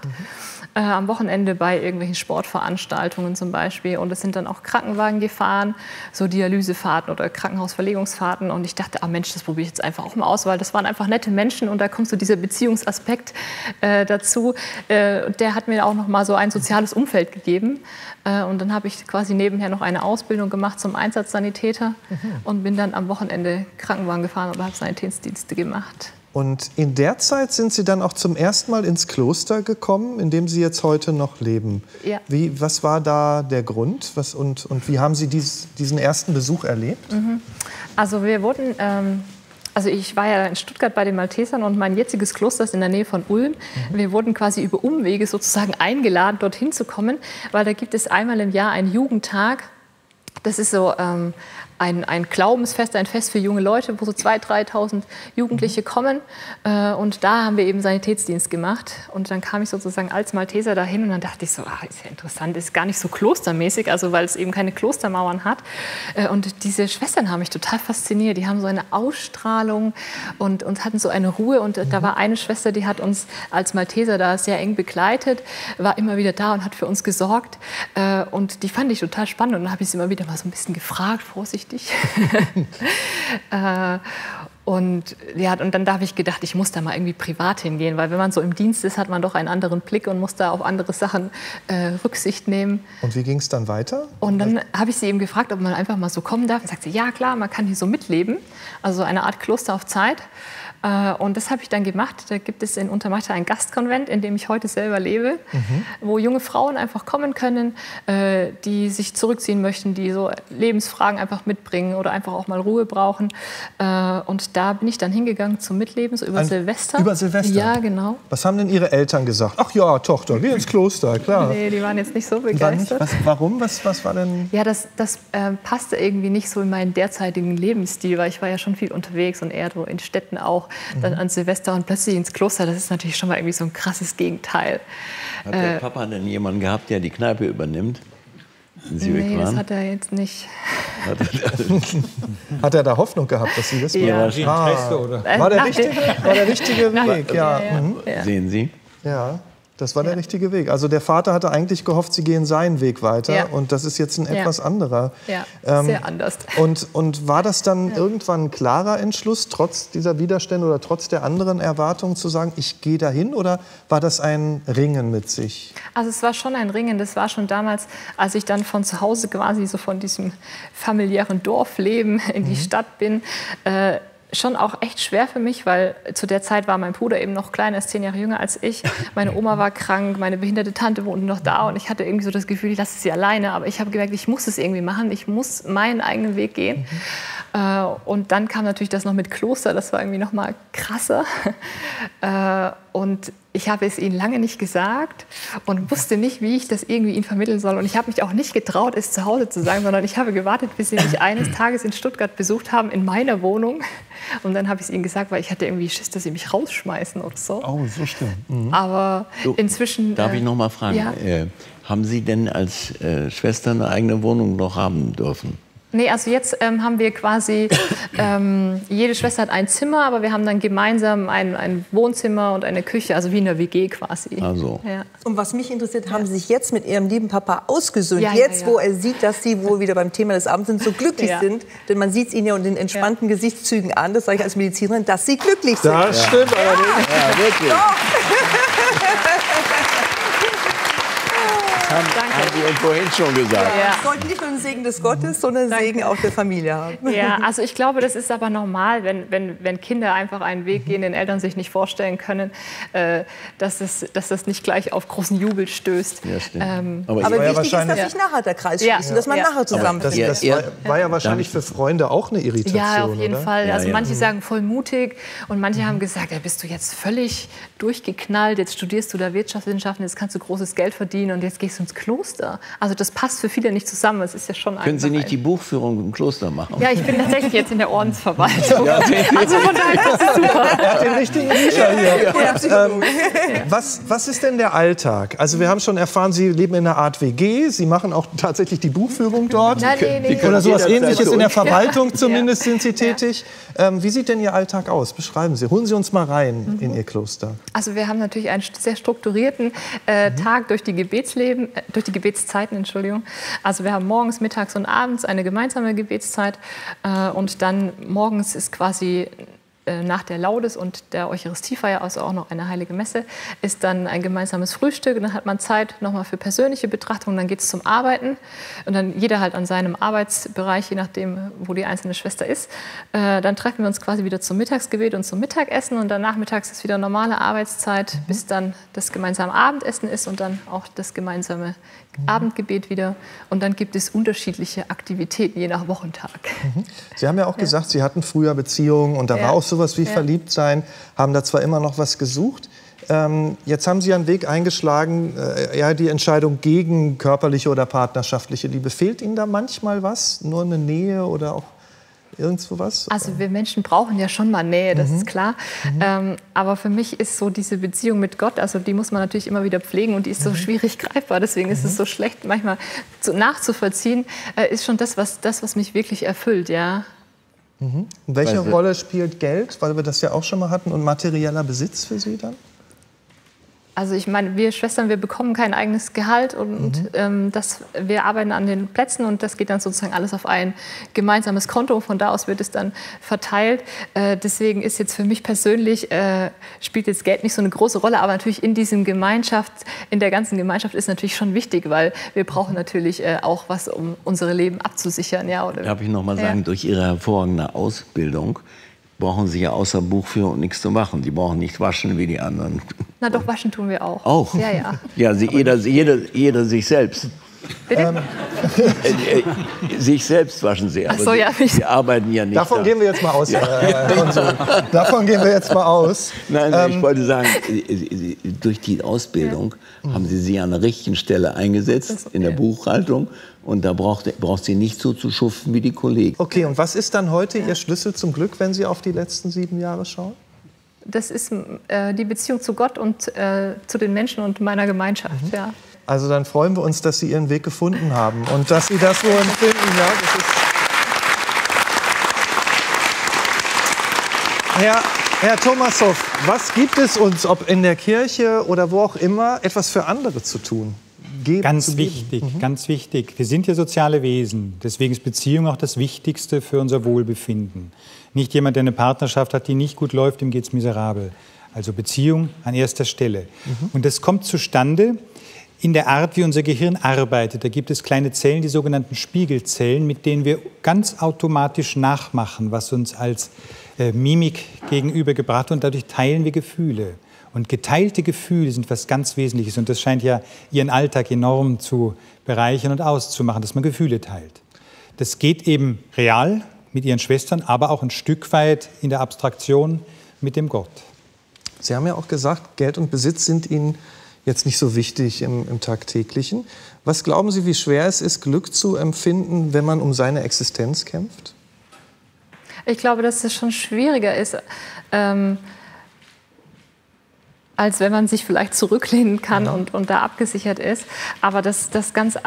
am Wochenende bei irgendwelchen Sportveranstaltungen zum Beispiel, und es sind dann auch Krankenwagen gefahren, so Dialysefahrten oder Krankenhausverlegungsfahrten, und ich dachte, ah Mensch, das probiere ich jetzt einfach auch mal aus, weil das waren einfach nette Menschen und da kommt so dieser Beziehungsaspekt dazu, der hat mir auch noch mal so ein soziales Umfeld gegeben, und dann habe ich quasi nebenher noch eine Ausbildung gemacht zum Einsatzsanitäter und bin dann am Wochenende Krankenwagen gefahren und habe Sanitätsdienste gemacht. Und in der Zeit sind Sie dann auch zum ersten Mal ins Kloster gekommen, in dem Sie jetzt heute noch leben. Ja. Wie, was war da der Grund? Was, und wie haben Sie diesen ersten Besuch erlebt? Mhm. Also wir wurden... Also ich war ja in Stuttgart bei den Maltesern und mein jetziges Kloster ist in der Nähe von Ulm. Wir wurden quasi über Umwege sozusagen eingeladen, dorthin zu kommen, weil da gibt es einmal im Jahr einen Jugendtag. Das ist so ein Glaubensfest, ein Fest für junge Leute, wo so 2.000, 3.000 Jugendliche kommen. Und da haben wir eben Sanitätsdienst gemacht. Und dann kam ich sozusagen als Malteser dahin und dann dachte ich so, ach, ist ja interessant, ist gar nicht so klostermäßig, also weil es eben keine Klostermauern hat. Und diese Schwestern haben mich total fasziniert. Die haben so eine Ausstrahlung und hatten so eine Ruhe. Und da war eine Schwester, die hat uns als Malteser da sehr eng begleitet, war immer wieder da und hat für uns gesorgt. Und die fand ich total spannend. Und dann habe ich sie immer wieder mal so ein bisschen gefragt, vorsichtig. Und, ja, und dann habe ich gedacht, ich muss da mal irgendwie privat hingehen, weil wenn man so im Dienst ist, hat man doch einen anderen Blick und muss da auf andere Sachen Rücksicht nehmen. Und wie ging es dann weiter? Und dann habe ich sie eben gefragt, ob man einfach mal so kommen darf. Und sagt sie, ja klar, man kann hier so mitleben, also eine Art Kloster auf Zeit. Und das habe ich dann gemacht. Da gibt es in Untermatta ein Gastkonvent, in dem ich heute selber lebe, wo junge Frauen einfach kommen können, die sich zurückziehen möchten, die so Lebensfragen einfach mitbringen oder einfach auch mal Ruhe brauchen. Und da bin ich dann hingegangen zum Mitleben, so über Silvester. Über Silvester? Ja, genau. Was haben denn Ihre Eltern gesagt? Ach ja, Tochter, geh ins Kloster, klar. Nee, die waren jetzt nicht so begeistert. Was, warum? Was war denn? Ja, das passte irgendwie nicht so in meinen derzeitigen Lebensstil, weil ich war ja schon viel unterwegs und eher so in Städten auch. Dann an Silvester und plötzlich ins Kloster, das ist natürlich schon mal irgendwie so ein krasses Gegenteil. Hat der Papa denn jemanden gehabt, der die Kneipe übernimmt? Nee, das hat er jetzt nicht. Hat er da Hoffnung gehabt, dass Sie das machen? Ja. War der richtige Weg, ja. Ja. Sehen Sie? Ja, das war der richtige Weg. Also der Vater hatte eigentlich gehofft, Sie gehen seinen Weg weiter. Ja. Und das ist jetzt ein etwas anderer. Ja, sehr anders. Und war das dann irgendwann ein klarer Entschluss, trotz dieser Widerstände oder trotz der anderen Erwartungen zu sagen, ich gehe dahin? Oder war das ein Ringen mit sich? Also es war schon ein Ringen. Das war schon damals, als ich dann von zu Hause quasi so von diesem familiären Dorfleben in die Stadt bin, schon auch echt schwer für mich, weil zu der Zeit war mein Bruder eben noch klein, er ist 10 Jahre jünger als ich. Meine Oma war krank, meine behinderte Tante wohnte noch da und ich hatte irgendwie so das Gefühl, ich lasse sie alleine. Aber ich habe gemerkt, ich muss es irgendwie machen, ich muss meinen eigenen Weg gehen. Und dann kam natürlich das noch mit Kloster, das war irgendwie noch mal krasser. Und ich habe es ihnen lange nicht gesagt und wusste nicht, wie ich das irgendwie ihnen vermitteln soll. Und ich habe mich auch nicht getraut, es zu Hause zu sagen, sondern ich habe gewartet, bis sie mich eines Tages in Stuttgart besucht haben, in meiner Wohnung. Und dann habe ich es ihnen gesagt, weil ich hatte irgendwie Schiss, dass sie mich rausschmeißen oder so. Oh, so schlimm. Mhm. Aber so, inzwischen... Darf ich noch mal fragen? Ja. Haben Sie denn als Schwester eine eigene Wohnung noch haben dürfen? Nee, also jetzt haben wir quasi, jede Schwester hat ein Zimmer, aber wir haben dann gemeinsam ein Wohnzimmer und eine Küche, also wie in der WG quasi. Also. Ja. Und was mich interessiert, haben Sie sich jetzt mit Ihrem lieben Papa ausgesöhnt? Ja, jetzt, wo er sieht, dass Sie wohl wieder beim Thema des Abends sind, so glücklich sind, denn man sieht es Ihnen ja in den entspannten Gesichtszügen an, das sage ich als Medizinerin, dass Sie glücklich sind. Das stimmt allerdings. Ja, wirklich. Haben Sie uns vorhin schon gesagt. Ja. Es sollte nicht nur ein Segen des Gottes, sondern ein Segen auch der Familie haben. Ja, also ich glaube, das ist aber normal, wenn Kinder einfach einen Weg gehen, den Eltern sich nicht vorstellen können, dass das nicht gleich auf großen Jubel stößt. Ja, stimmt. Aber wichtig ist, dass sich nachher der Kreis schließt und dass man nachher zusammenfindet. Das war ja wahrscheinlich für Freunde auch eine Irritation, ja, auf jeden Fall. Also manche sagen voll mutig und manche haben gesagt, ja, bist du jetzt völlig durchgeknallt, jetzt studierst du da Wirtschaftswissenschaften, jetzt kannst du großes Geld verdienen und jetzt gehst ins Kloster. Also das passt für viele nicht zusammen. Es ist ja schon Können Sie nicht die Buchführung im Kloster machen? Ja, ich bin tatsächlich jetzt in der Ordensverwaltung. Ja, also von daher ist es super. Er hat den richtigen Bücher hier. Ja. Was ist denn der Alltag? Also wir haben schon erfahren, Sie leben in einer Art WG. Sie machen auch tatsächlich die Buchführung dort. Nee. Oder sowas Ähnliches. In der Verwaltung zumindest sind Sie tätig. Wie sieht denn Ihr Alltag aus? Beschreiben Sie. Holen Sie uns mal rein in Ihr Kloster. Also wir haben natürlich einen sehr strukturierten Tag durch die Gebetszeiten, Entschuldigung. Also wir haben morgens, mittags und abends eine gemeinsame Gebetszeit und dann morgens ist quasi nach der Laudes und der Eucharistiefeier, also auch noch eine heilige Messe, ist dann ein gemeinsames Frühstück. Und dann hat man Zeit nochmal für persönliche Betrachtungen. Dann geht es zum Arbeiten. Und dann jeder halt an seinem Arbeitsbereich, je nachdem, wo die einzelne Schwester ist. Dann treffen wir uns quasi wieder zum Mittagsgebet und zum Mittagessen. Und dann nachmittags ist wieder normale Arbeitszeit, bis dann das gemeinsame Abendessen ist und dann auch das gemeinsame Abendgebet wieder. Und dann gibt es unterschiedliche Aktivitäten, je nach Wochentag. Sie haben ja auch gesagt, Sie hatten früher Beziehungen und da war auch sowas wie Verliebtsein, haben da zwar immer noch was gesucht. Jetzt haben Sie einen Weg eingeschlagen, eher die Entscheidung gegen körperliche oder partnerschaftliche Liebe. Fehlt Ihnen da manchmal was? Nur eine Nähe oder auch irgendwo was? Also wir Menschen brauchen ja schon mal Nähe, das ist klar. Aber für mich ist so diese Beziehung mit Gott, also die muss man natürlich immer wieder pflegen und die ist so schwierig greifbar. Deswegen ist es so schlecht, manchmal nachzuvollziehen, ist schon das, was mich wirklich erfüllt, ja. Und welche Rolle spielt Geld, weil wir das ja auch schon mal hatten, und materieller Besitz für Sie dann? Also ich meine, wir Schwestern, wir bekommen kein eigenes Gehalt und wir arbeiten an den Plätzen und das geht dann sozusagen alles auf ein gemeinsames Konto. Von da aus wird es dann verteilt. Deswegen ist jetzt für mich persönlich, spielt jetzt Geld nicht so eine große Rolle, aber natürlich in der ganzen Gemeinschaft ist natürlich schon wichtig, weil wir brauchen natürlich auch was, um unsere Leben abzusichern. Ja, oder? Darf ich noch mal sagen, durch Ihre hervorragende Ausbildung brauchen Sie ja außer Buchführung nichts zu machen. Die brauchen nicht waschen wie die anderen. Na doch, waschen tun wir auch. Auch? Ja, ja. Ja, jeder sich selbst. Bitte? Sich selbst waschen sie, aber sie arbeiten ja nicht. Davon gehen wir jetzt mal aus, Herr Konsul. Davon gehen wir jetzt mal aus. Nein, ich wollte sagen, durch die Ausbildung haben Sie sie an der richtigen Stelle eingesetzt, in der Buchhaltung. Und da braucht sie nicht so zu schuften wie die Kollegen. Okay, und was ist dann heute Ihr Schlüssel zum Glück, wenn Sie auf die letzten 7 Jahre schauen? Das ist die Beziehung zu Gott und zu den Menschen und meiner Gemeinschaft, ja. Also dann freuen wir uns, dass Sie Ihren Weg gefunden haben und dass Sie das so empfinden. Ja, das ist Herr Thomasow, was gibt es uns, ob in der Kirche oder wo auch immer, etwas für andere zu tun? Ganz wichtig. Wir sind ja soziale Wesen. Deswegen ist Beziehung auch das Wichtigste für unser Wohlbefinden. Nicht jemand, der eine Partnerschaft hat, die nicht gut läuft, dem geht's miserabel. Also Beziehung an erster Stelle. Und das kommt zustande in der Art, wie unser Gehirn arbeitet. Da gibt es kleine Zellen, die sogenannten Spiegelzellen, mit denen wir ganz automatisch nachmachen, was uns als Mimik gegenübergebracht wird. Und dadurch teilen wir Gefühle. Und geteilte Gefühle sind was ganz Wesentliches. Und das scheint ja Ihren Alltag enorm zu bereichern und auszumachen, dass man Gefühle teilt. Das geht eben real mit Ihren Schwestern, aber auch ein Stück weit in der Abstraktion mit dem Gott. Sie haben ja auch gesagt, Geld und Besitz sind Ihnen jetzt nicht so wichtig im Tagtäglichen. Was glauben Sie, wie schwer es ist, Glück zu empfinden, wenn man um seine Existenz kämpft? Ich glaube, dass es schon schwieriger ist, als wenn man sich vielleicht zurücklehnen kann und da abgesichert ist. Aber das ganze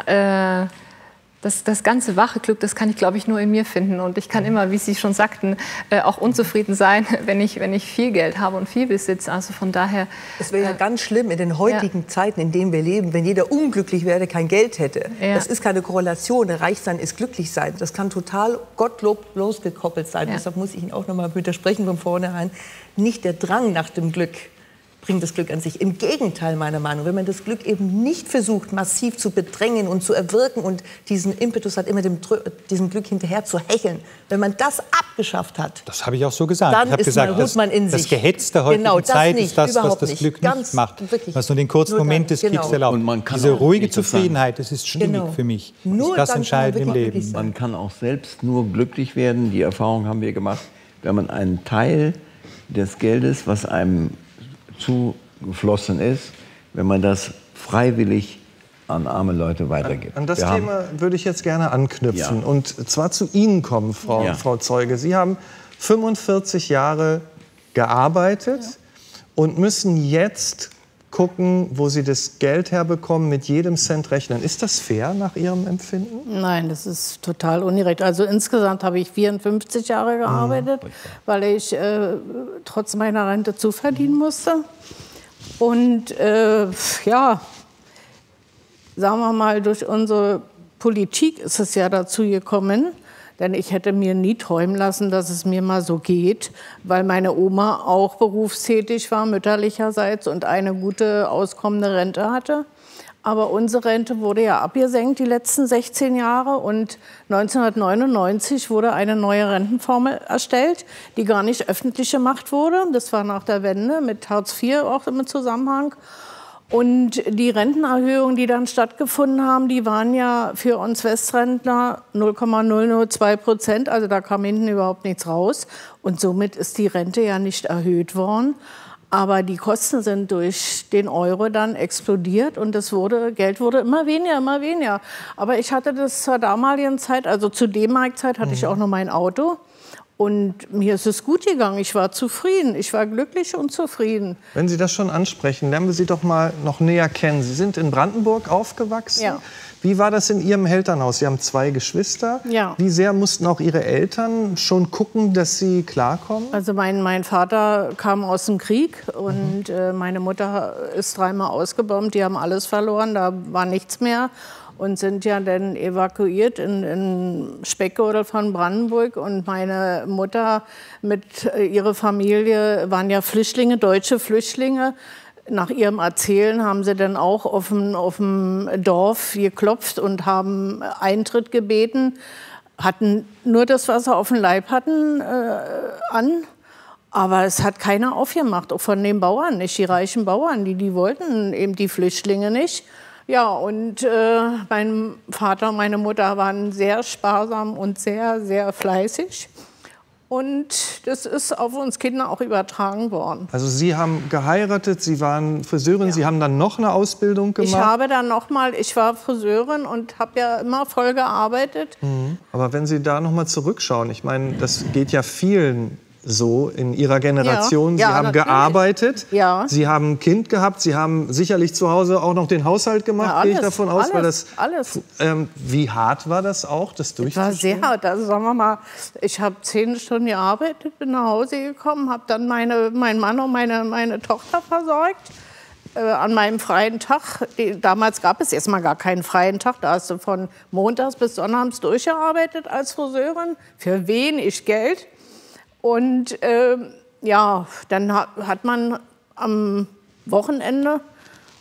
wache Glück, das kann ich, glaube ich, nur in mir finden. Und ich kann immer, wie Sie schon sagten, auch unzufrieden sein, wenn ich viel Geld habe und viel Besitz. Also von daher... Es wäre ja ganz schlimm in den heutigen Zeiten, in denen wir leben, wenn jeder unglücklich wäre, kein Geld hätte. Ja. Das ist keine Korrelation. Reich sein ist glücklich sein. Das kann total gottlos losgekoppelt sein. Ja. Deshalb muss ich Ihnen auch noch mal widersprechen von vornherein. Nicht der Drang nach dem Glück bringt das Glück an sich. Im Gegenteil, meiner Meinung nach, wenn man das Glück eben nicht versucht, massiv zu bedrängen und zu erwirken und diesen Impetus hat, immer diesem Glück hinterher zu hecheln, wenn man das abgeschafft hat. Das habe ich auch so gesagt. Dann ruht man in sich. Das Gehetz der heutigen Zeit ist das, was das Glück nicht macht. Wirklich. Was nur den kurzen Moment des Kicks erlaubt. Und man kann diese ruhige Zufriedenheit, das ist stimmig für mich. Nur das Entscheidende im Leben. Man kann auch selbst nur glücklich werden, die Erfahrung haben wir gemacht, wenn man einen Teil des Geldes, was einem zugeflossen ist, wenn man das freiwillig an arme Leute weitergibt. An das Thema würde ich jetzt gerne anknüpfen und zwar zu Ihnen kommen, Frau Zeuge. Sie haben 45 Jahre gearbeitet und müssen jetzt gucken, wo Sie das Geld herbekommen, mit jedem Cent rechnen. Ist das fair nach Ihrem Empfinden? Nein, das ist total ungerecht. Also insgesamt habe ich 54 Jahre gearbeitet, weil ich trotz meiner Rente zuverdienen musste. Und sagen wir mal, durch unsere Politik ist es ja dazu gekommen, Denn ich hätte mir nie träumen lassen, dass es mir mal so geht, weil meine Oma auch berufstätig war, mütterlicherseits, und eine gute auskommende Rente hatte. Aber unsere Rente wurde ja abgesenkt die letzten 16 Jahre und 1999 wurde eine neue Rentenformel erstellt, die gar nicht öffentlich gemacht wurde. Das war nach der Wende mit Hartz IV auch im Zusammenhang. Und die Rentenerhöhungen, die dann stattgefunden haben, die waren ja für uns Westrentner 0,002%. Also da kam hinten überhaupt nichts raus. Und somit ist die Rente ja nicht erhöht worden. Aber die Kosten sind durch den Euro dann explodiert und das Geld wurde immer weniger, immer weniger. Aber ich hatte das zur damaligen Zeit, also zur D-Mark-Zeit, hatte ich auch noch mein Auto. Und mir ist es gut gegangen, ich war zufrieden, ich war glücklich und zufrieden. Wenn Sie das schon ansprechen, lernen wir Sie doch mal noch näher kennen. Sie sind in Brandenburg aufgewachsen. Ja. Wie war das in Ihrem Elternhaus? Sie haben zwei Geschwister. Ja. Wie sehr mussten auch Ihre Eltern schon gucken, dass sie klarkommen? Also mein Vater kam aus dem Krieg und meine Mutter ist dreimal ausgebombt. Die haben alles verloren, da war nichts mehr. Und sind ja dann evakuiert in Speckgürtel von Brandenburg. Und meine Mutter mit ihrer Familie waren ja Flüchtlinge, deutsche Flüchtlinge. Nach ihrem Erzählen haben sie dann auch auf dem Dorf geklopft und haben Eintritt gebeten. Hatten nur das, was sie auf dem Leib hatten, an. Aber es hat keiner aufgemacht, auch von den Bauern nicht. Die reichen Bauern, die wollten eben die Flüchtlinge nicht. Ja, und mein Vater und meine Mutter waren sehr sparsam und sehr, sehr fleißig. Und das ist auf uns Kinder auch übertragen worden. Also Sie haben geheiratet, Sie waren Friseurin, ja. Sie haben dann noch eine Ausbildung gemacht? Ich war Friseurin und habe ja immer voll gearbeitet. Mhm. Aber wenn Sie da noch mal zurückschauen, ich meine, das geht ja vielen so in Ihrer Generation. Ja, Sie haben gearbeitet, ja. Sie haben ein Kind gehabt, Sie haben sicherlich zu Hause auch noch den Haushalt gemacht, ja, alles, gehe ich davon aus. Alles. Wie hart war das auch, das durchzustehen? Das war sehr hart. Also sagen wir mal, ich habe 10 Stunden gearbeitet, bin nach Hause gekommen, habe dann meinen Mann und meine Tochter versorgt. An meinem freien Tag, damals gab es erstmal gar keinen freien Tag, da hast du von montags bis sonnabends durchgearbeitet als Friseurin, für wenig Geld. Und ja, dann hat man am Wochenende,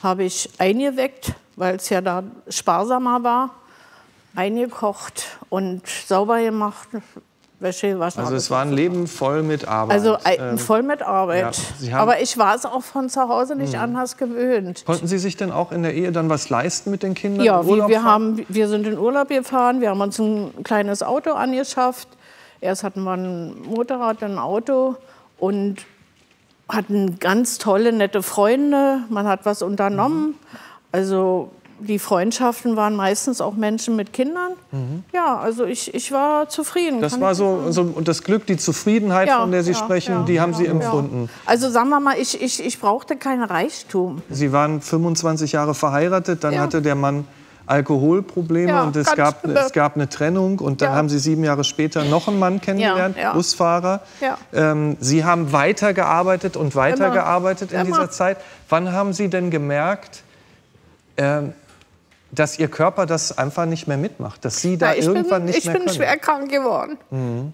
habe ich eingeweckt, weil es ja da sparsamer war, eingekocht und sauber gemacht, Wäsche gewaschen. Also es war ein Leben voll mit Arbeit. Also voll mit Arbeit. Ja, aber ich war es auch von zu Hause nicht anders gewöhnt. Konnten Sie sich denn auch in der Ehe dann was leisten mit den Kindern? Ja, wir sind in Urlaub gefahren, wir haben uns ein kleines Auto angeschafft. Erst hatten wir ein Motorrad, ein Auto und hatten ganz tolle, nette Freunde. Man hat was unternommen. Also die Freundschaften waren meistens auch Menschen mit Kindern. Ja, also ich war zufrieden. Das war so das Glück, die Zufriedenheit, ja, von der Sie sprechen, die haben Sie empfunden. Ja. Also sagen wir mal, ich brauchte keinen Reichtum. Sie waren 25 Jahre verheiratet, dann hatte der Mann Alkoholprobleme, ja, und es gab eine Trennung und dann haben Sie 7 Jahre später noch einen Mann kennengelernt, Busfahrer. Ja. Sie haben weitergearbeitet und weitergearbeitet in dieser Zeit. Wann haben Sie denn gemerkt, dass Ihr Körper das einfach nicht mehr mitmacht, dass Sie da irgendwann nicht mehr können? Ich bin schwer krank geworden.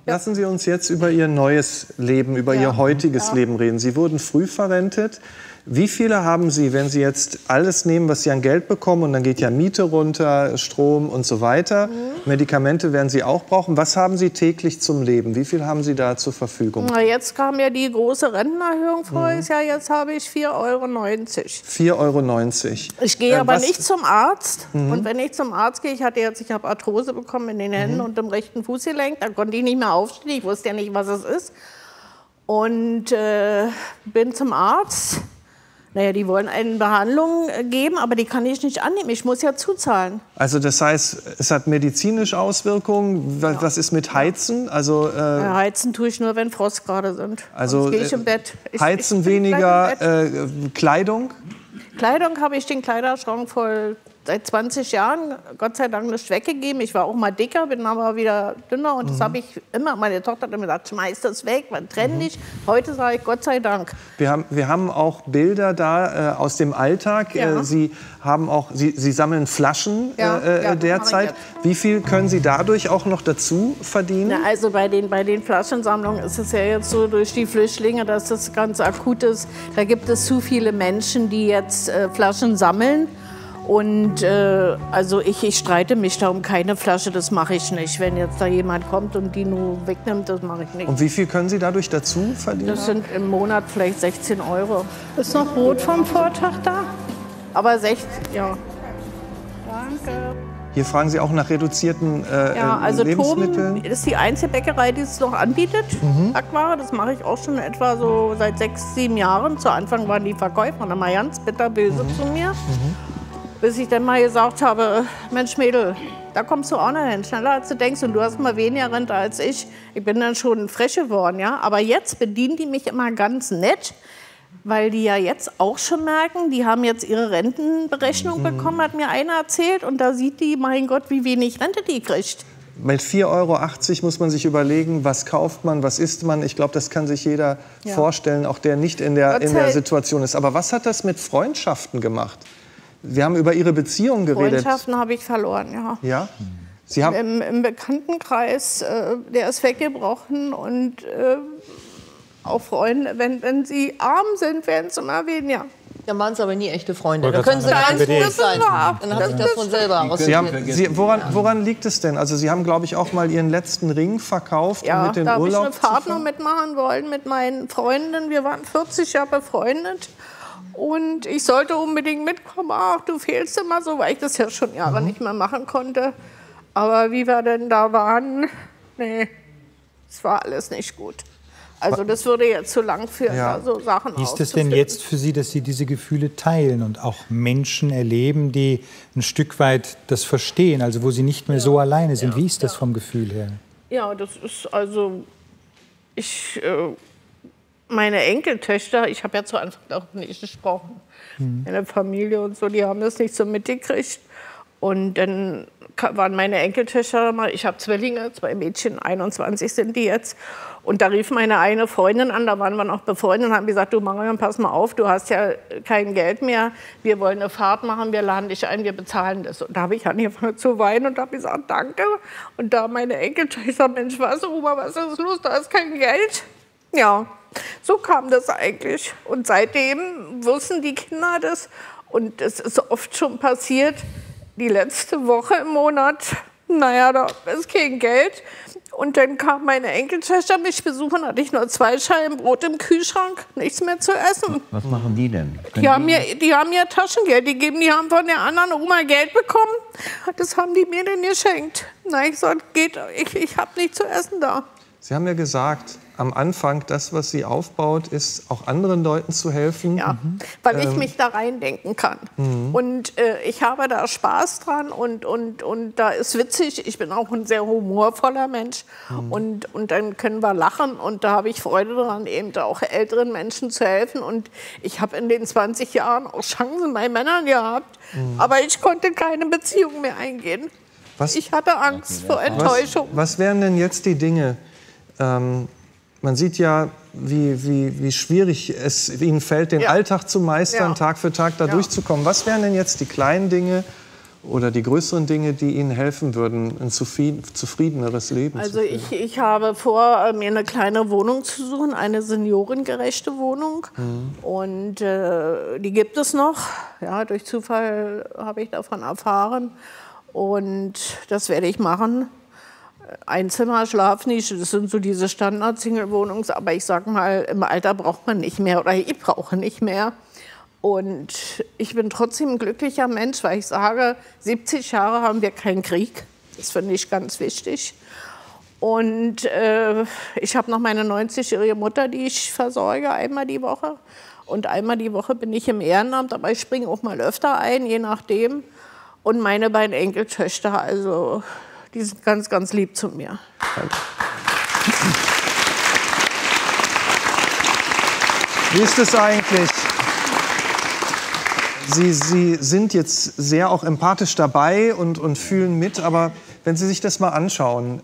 Lassen Sie uns jetzt über Ihr neues Leben, über Ihr heutiges Leben reden. Sie wurden früh verrentet. Wie viele haben Sie, wenn Sie jetzt alles nehmen, was Sie an Geld bekommen, und dann geht ja Miete runter, Strom und so weiter, Medikamente werden Sie auch brauchen, was haben Sie täglich zum Leben? Wie viel haben Sie da zur Verfügung? Na, jetzt kam ja die große Rentenerhöhung voriges Jahr, jetzt habe ich 4,90 €. 4,90 €. Ich gehe aber nicht zum Arzt. Und wenn ich zum Arzt gehe, ich habe Arthrose bekommen in den Händen und im rechten Fußgelenk, da konnte ich nicht mehr aufstehen, ich wusste ja nicht, was es ist. Und bin zum Arzt. Naja, die wollen eine Behandlung geben, aber die kann ich nicht annehmen. Ich muss ja zuzahlen. Also das heißt, es hat medizinische Auswirkungen. Was, was ist mit Heizen? Also, Heizen tue ich nur, wenn Frostgrade sind. Also gehe ich im Bett. Heizen weniger, Kleidung? Kleidung habe ich den Kleiderschrank voll seit 20 Jahren Gott sei Dank nicht weggegeben. Ich war auch mal dicker, bin aber wieder dünner und das habe ich immer, meine Tochter hat immer gesagt, schmeiß das weg, man trennt dich. Heute sage ich Gott sei Dank. Wir haben auch Bilder da aus dem Alltag. Ja. Sie haben auch, Sie sammeln Flaschen derzeit. Wie viel können Sie dadurch auch noch dazu verdienen? Na, also bei den Flaschensammlungen ist es ja jetzt so durch die Flüchtlinge, dass das ganz akut ist. Da gibt es zu viele Menschen, die jetzt Flaschen sammeln. Und also ich streite mich da um keine Flasche, das mache ich nicht. Wenn jetzt da jemand kommt und die nur wegnimmt, das mache ich nicht. Und wie viel können Sie dadurch dazu verdienen? Das sind im Monat vielleicht 16 Euro. Ist noch Brot vom Vortag da? Aber 16, ja. Danke. Hier fragen Sie auch nach reduzierten Lebensmitteln. Toben ist die einzige Bäckerei, die es noch anbietet. Backware, das mache ich auch schon etwa so seit 6, 7 Jahren. Zu Anfang waren die Verkäufer immer ganz bitterböse zu mir. Bis ich dann mal gesagt habe, Mensch Mädel, da kommst du auch noch hin, schneller als du denkst. Und du hast mal weniger Rente als ich. Ich bin dann schon frech geworden, ja. Aber jetzt bedienen die mich immer ganz nett, weil die ja jetzt auch schon merken, die haben jetzt ihre Rentenberechnung bekommen, hat mir einer erzählt. Und da sieht die, mein Gott, wie wenig Rente die kriegt. Mit 4,80 Euro muss man sich überlegen, was kauft man, was isst man. Ich glaube, das kann sich jeder vorstellen, auch der nicht in der Situation ist. Aber was hat das mit Freundschaften gemacht? Wir haben über Ihre Beziehung geredet. Freundschaften habe ich verloren, ja. Ja? Sie haben Im Bekanntenkreis, der ist weggebrochen. Und auch Freunde, wenn sie arm sind, werden es immer weniger. Dann waren es aber nie echte Freunde. Da können Sie ganz gut sein. Dann hat sich das von selber ausgegeben. Woran liegt es denn? Also Sie haben, glaube ich, auch mal Ihren letzten Ring verkauft, um mit in den Urlaub zu fahren. Ja, da habe ich eine Fahrt noch mitmachen wollen mit meinen Freunden. Wir waren 40 Jahre befreundet. Und ich sollte unbedingt mitkommen. Ach, du fehlst immer so, weil ich das ja schon Jahre nicht mehr machen konnte. Aber wie wir denn da waren, nee, es war alles nicht gut. Also das würde jetzt zu lang führen, so Sachen auszuführen. Wie ist es denn jetzt für Sie, dass Sie diese Gefühle teilen und auch Menschen erleben, die ein Stück weit das verstehen, also wo Sie nicht mehr so alleine sind? Wie ist das vom Gefühl her? Ja, das ist also... Meine Enkeltöchter, ich habe ja zu Anfang auch nicht gesprochen, meine Familie und so, die haben das nicht so mitgekriegt. Und dann waren meine Enkeltöchter mal, ich habe Zwillinge, 2 Mädchen, 21 sind die jetzt. Und da rief meine eine Freundin an, da waren wir noch befreundet und haben gesagt, du Marion, pass mal auf, du hast ja kein Geld mehr, wir wollen eine Fahrt machen, wir laden dich ein, wir bezahlen das. Und da habe ich angefangen zu weinen und habe gesagt, danke. Und da meine Enkeltöchter, Mensch, was, Oma, was ist los, da ist kein Geld. Ja. So kam das eigentlich. Und seitdem wussten die Kinder das. Und es ist oft schon passiert, die letzte Woche im Monat, naja, da ist kein Geld. Und dann kam meine Enkelschwester mich besuchen, hatte ich nur 2 Scheiben Brot im Kühlschrank, nichts mehr zu essen. Was machen die denn? Die haben ja Taschengeld, die haben von der anderen Oma Geld bekommen. Das haben die mir dann geschenkt. Na, ich sagte, ich habe nichts zu essen da. Sie haben ja gesagt, am Anfang, das, was sie aufbaut, ist auch anderen Leuten zu helfen. Ja, weil ich mich da reindenken kann. Und ich habe da Spaß dran und da ist witzig. Ich bin auch ein sehr humorvoller Mensch. Und dann können wir lachen und da habe ich Freude dran, eben auch älteren Menschen zu helfen. Und ich habe in den 20 Jahren auch Chancen bei Männern gehabt, aber ich konnte keine Beziehung mehr eingehen. Ich hatte Angst vor Enttäuschung. Was wären denn jetzt die Dinge? Man sieht ja, wie schwierig es Ihnen fällt, den Alltag zu meistern, Tag für Tag da durchzukommen. Was wären denn jetzt die kleinen Dinge oder die größeren Dinge, die Ihnen helfen würden, ein zufriedeneres Leben zu führen? Also ich habe vor, mir eine kleine Wohnung zu suchen, eine seniorengerechte Wohnung. Und die gibt es noch. Ja, durch Zufall habe ich davon erfahren. Und das werde ich machen. Einzimmer, Schlafnische, das sind so diese Standard-Single-Wohnungen, aber ich sag mal, im Alter braucht man nicht mehr oder ich brauche nicht mehr. Und ich bin trotzdem ein glücklicher Mensch, weil ich sage, 70 Jahre haben wir keinen Krieg. Das finde ich ganz wichtig. Und ich habe noch meine 90-jährige Mutter, die ich versorge, einmal die Woche. Und einmal die Woche bin ich im Ehrenamt, aber ich springe auch mal öfter ein, je nachdem. Und meine beiden Enkeltöchter, also... Die sind ganz, ganz lieb zu mir. Danke. Wie ist es eigentlich? Sie sind jetzt sehr auch empathisch dabei und fühlen mit, aber wenn Sie sich das mal anschauen,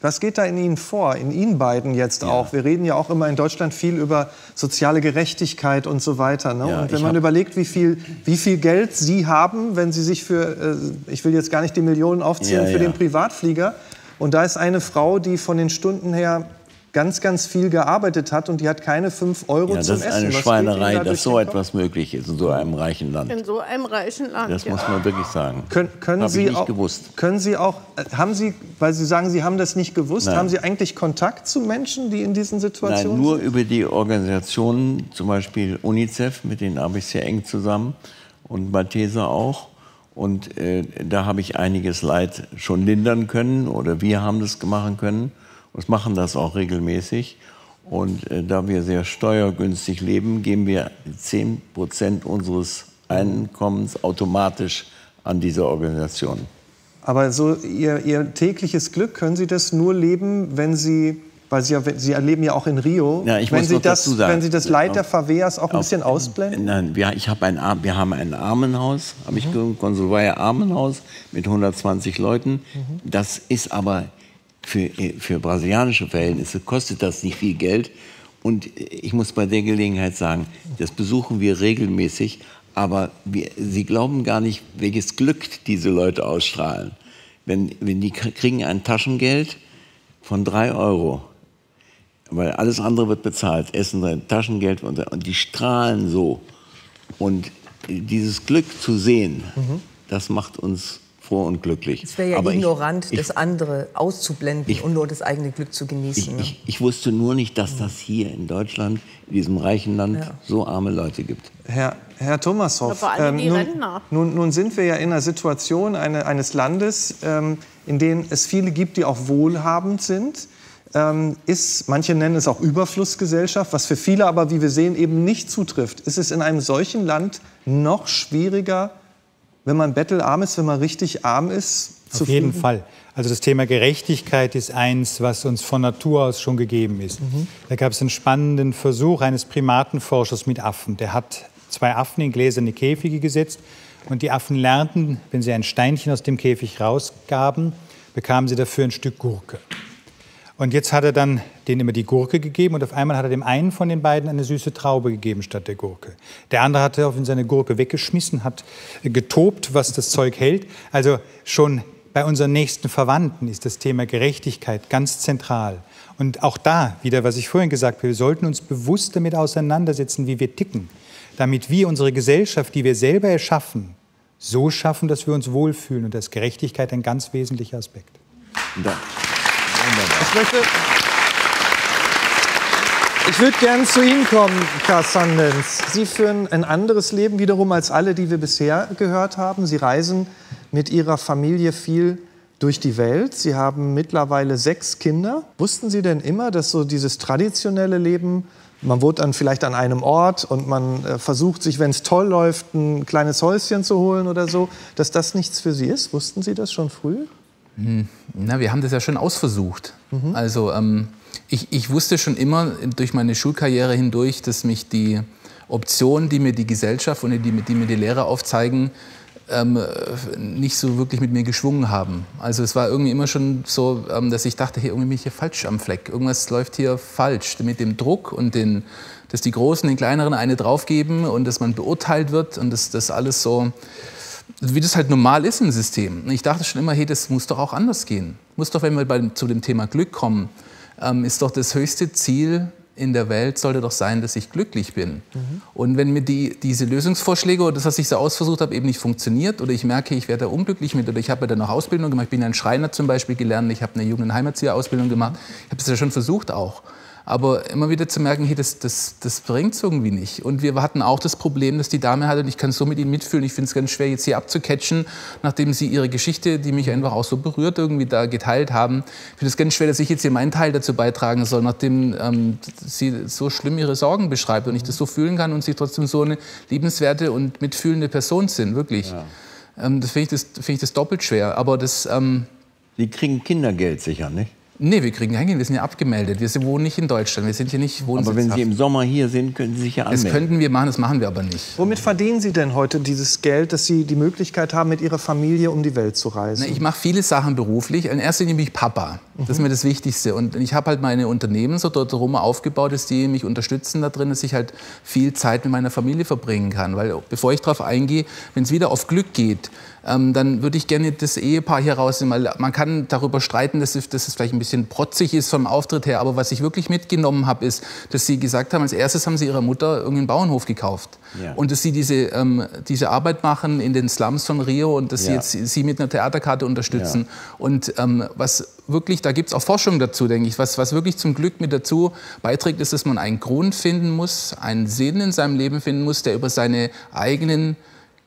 was geht da in Ihnen vor, in Ihnen beiden jetzt auch? Ja. Wir reden ja auch immer in Deutschland viel über soziale Gerechtigkeit und so weiter. Ne? Ja, und wenn man überlegt, wie viel Geld Sie haben, wenn Sie sich für, ich will jetzt gar nicht die Millionen aufzählen, für den Privatflieger. Und da ist eine Frau, die von den Stunden her ganz viel gearbeitet hat und die hat keine 5 € zum Essen. Das ist eine Schweinerei, dass so etwas möglich ist in so einem reichen Land. In so einem reichen Land, das muss man wirklich sagen. Haben Sie, weil Sie sagen, Sie haben das nicht gewusst, haben Sie eigentlich Kontakt zu Menschen, die in diesen Situationen sind? Nein, nur über die Organisationen, zum Beispiel UNICEF, mit denen arbeite ich sehr eng zusammen und Malteser auch. Und da habe ich einiges Leid schon lindern können oder wir haben das machen können. Wir machen das auch regelmäßig. Und da wir sehr steuergünstig leben, geben wir 10% unseres Einkommens automatisch an diese Organisation. Aber so Ihr tägliches Glück, können Sie das nur leben, wenn Sie, weil Sie leben ja auch in Rio, wenn Sie das Leid der Favelas auch ein bisschen ausblenden? Nein, wir haben ein Armenhaus, Kottbusser Tor Armenhaus mit 120 Leuten. Mhm. Das ist aber... Für brasilianische Verhältnisse kostet das nicht viel Geld. Und ich muss bei der Gelegenheit sagen, das besuchen wir regelmäßig. Aber Sie glauben gar nicht, welches Glück diese Leute ausstrahlen. Wenn die kriegen ein Taschengeld von 3 €. Weil alles andere wird bezahlt. Essen, Taschengeld und die strahlen so. Und dieses Glück zu sehen, das macht uns... und glücklich. Es wäre ja aber ignorant, das andere auszublenden und nur das eigene Glück zu genießen. Ich wusste nur nicht, dass das hier in Deutschland, in diesem reichen Land, so arme Leute gibt. Herr Thomasow, nun sind wir ja in einer Situation eines Landes, in dem es viele gibt, die auch wohlhabend sind. Manche nennen es auch Überflussgesellschaft, was für viele aber, wie wir sehen, eben nicht zutrifft. Ist es in einem solchen Land noch schwieriger, wenn man bettelarm ist, wenn man richtig arm ist? Auf jeden Fall. Also das Thema Gerechtigkeit ist eins, was uns von Natur aus schon gegeben ist. Da gab es einen spannenden Versuch eines Primatenforschers mit Affen. Der hat 2 Affen in gläserne Käfige gesetzt und die Affen lernten, wenn sie ein Steinchen aus dem Käfig rausgaben, bekamen sie dafür ein Stück Gurke. Und jetzt hat er dann denen immer die Gurke gegeben und auf einmal hat er dem einen von den beiden eine süße Traube gegeben statt der Gurke. Der andere hat auf ihn seine Gurke weggeschmissen, hat getobt, was das Zeug hält. Also schon bei unseren nächsten Verwandten ist das Thema Gerechtigkeit ganz zentral. Und auch da wieder, was ich vorhin gesagt habe, wir sollten uns bewusst damit auseinandersetzen, wie wir ticken, damit wir unsere Gesellschaft, die wir selber erschaffen, so schaffen, dass wir uns wohlfühlen. Und da ist Gerechtigkeit ein ganz wesentlicher Aspekt. Danke. Ich würde gerne zu Ihnen kommen, Cassandens. Sie führen ein anderes Leben wiederum als alle, die wir bisher gehört haben. Sie reisen mit Ihrer Familie viel durch die Welt. Sie haben mittlerweile 6 Kinder. Wussten Sie denn immer, dass so dieses traditionelle Leben, man wohnt dann vielleicht an einem Ort und man versucht sich, wenn es toll läuft, ein kleines Häuschen zu holen oder so, dass das nichts für Sie ist? Wussten Sie das schon früh? Na, wir haben das ja schon ausversucht. Also ich wusste schon immer durch meine Schulkarriere hindurch, dass mich die Optionen, die mir die Gesellschaft und die mir die Lehrer aufzeigen, nicht so wirklich mit mir geschwungen haben. Also es war irgendwie immer schon so, dass ich dachte, hey, irgendwie bin ich hier falsch am Fleck. Irgendwas läuft hier falsch mit dem Druck und dass die Großen den Kleineren eine draufgeben und dass man beurteilt wird und dass das alles so... wie das halt normal ist im System. Ich dachte schon immer, hey, das muss doch auch anders gehen. Muss doch, wenn wir zu dem Thema Glück kommen, ist doch das höchste Ziel in der Welt, sollte doch sein, dass ich glücklich bin. Und wenn mir diese Lösungsvorschläge oder das, was ich so ausversucht habe, eben nicht funktioniert oder ich merke, ich werde da unglücklich mit oder ich habe ja dann noch Ausbildung gemacht, ich bin ein Schreiner zum Beispiel gelernt, ich habe eine Jugend- und Heimatzieherausbildung gemacht, ich habe das ja schon versucht auch. Aber immer wieder zu merken, hey, das bringt es irgendwie nicht. Und wir hatten auch das Problem, dass die Dame hatte, und ich kann so mit ihnen mitfühlen, ich finde es ganz schwer, jetzt hier abzucatchen, nachdem sie ihre Geschichte, die mich einfach auch so berührt, irgendwie da geteilt haben. Ich finde es ganz schwer, dass ich jetzt hier meinen Teil dazu beitragen soll, nachdem sie so schlimm ihre Sorgen beschreibt und ich das so fühlen kann und sie trotzdem so eine liebenswerte und mitfühlende Person sind, wirklich. Ja. Das finde ich doppelt schwer. Aber das, Sie kriegen Kindergeld sicher, nicht? Nee, wir kriegen kein Geld, wir sind ja abgemeldet. Wir wohnen nicht in Deutschland, wir sind hier nicht wohnsitzhaft. Aber wenn Sie im Sommer hier sind, können Sie sich ja anmelden. Das könnten wir machen, das machen wir aber nicht. Womit verdienen Sie denn heute dieses Geld, dass Sie die Möglichkeit haben, mit Ihrer Familie um die Welt zu reisen? Na, ich mache viele Sachen beruflich. In erster Linie bin ich Papa. Das ist mir das Wichtigste. Und ich habe halt meine Unternehmen so dort herum aufgebaut, dass die mich unterstützen da drin, dass ich halt viel Zeit mit meiner Familie verbringen kann. Weil bevor ich darauf eingehe, wenn es wieder auf Glück geht, dann würde ich gerne das Ehepaar hier rausnehmen. Man kann darüber streiten, dass es vielleicht ein bisschen protzig ist vom Auftritt her. Aber was ich wirklich mitgenommen habe, ist, dass sie gesagt haben, als erstes haben sie ihrer Mutter irgendeinen Bauernhof gekauft. Ja. Und dass sie diese Arbeit machen in den Slums von Rio und dass sie jetzt sie mit einer Theaterkarte unterstützen. Ja. Und was wirklich, da gibt es auch Forschung dazu, denke ich, was wirklich zum Glück mit dazu beiträgt, ist, dass man einen Grund finden muss, einen Sinn in seinem Leben finden muss, der über seine eigenen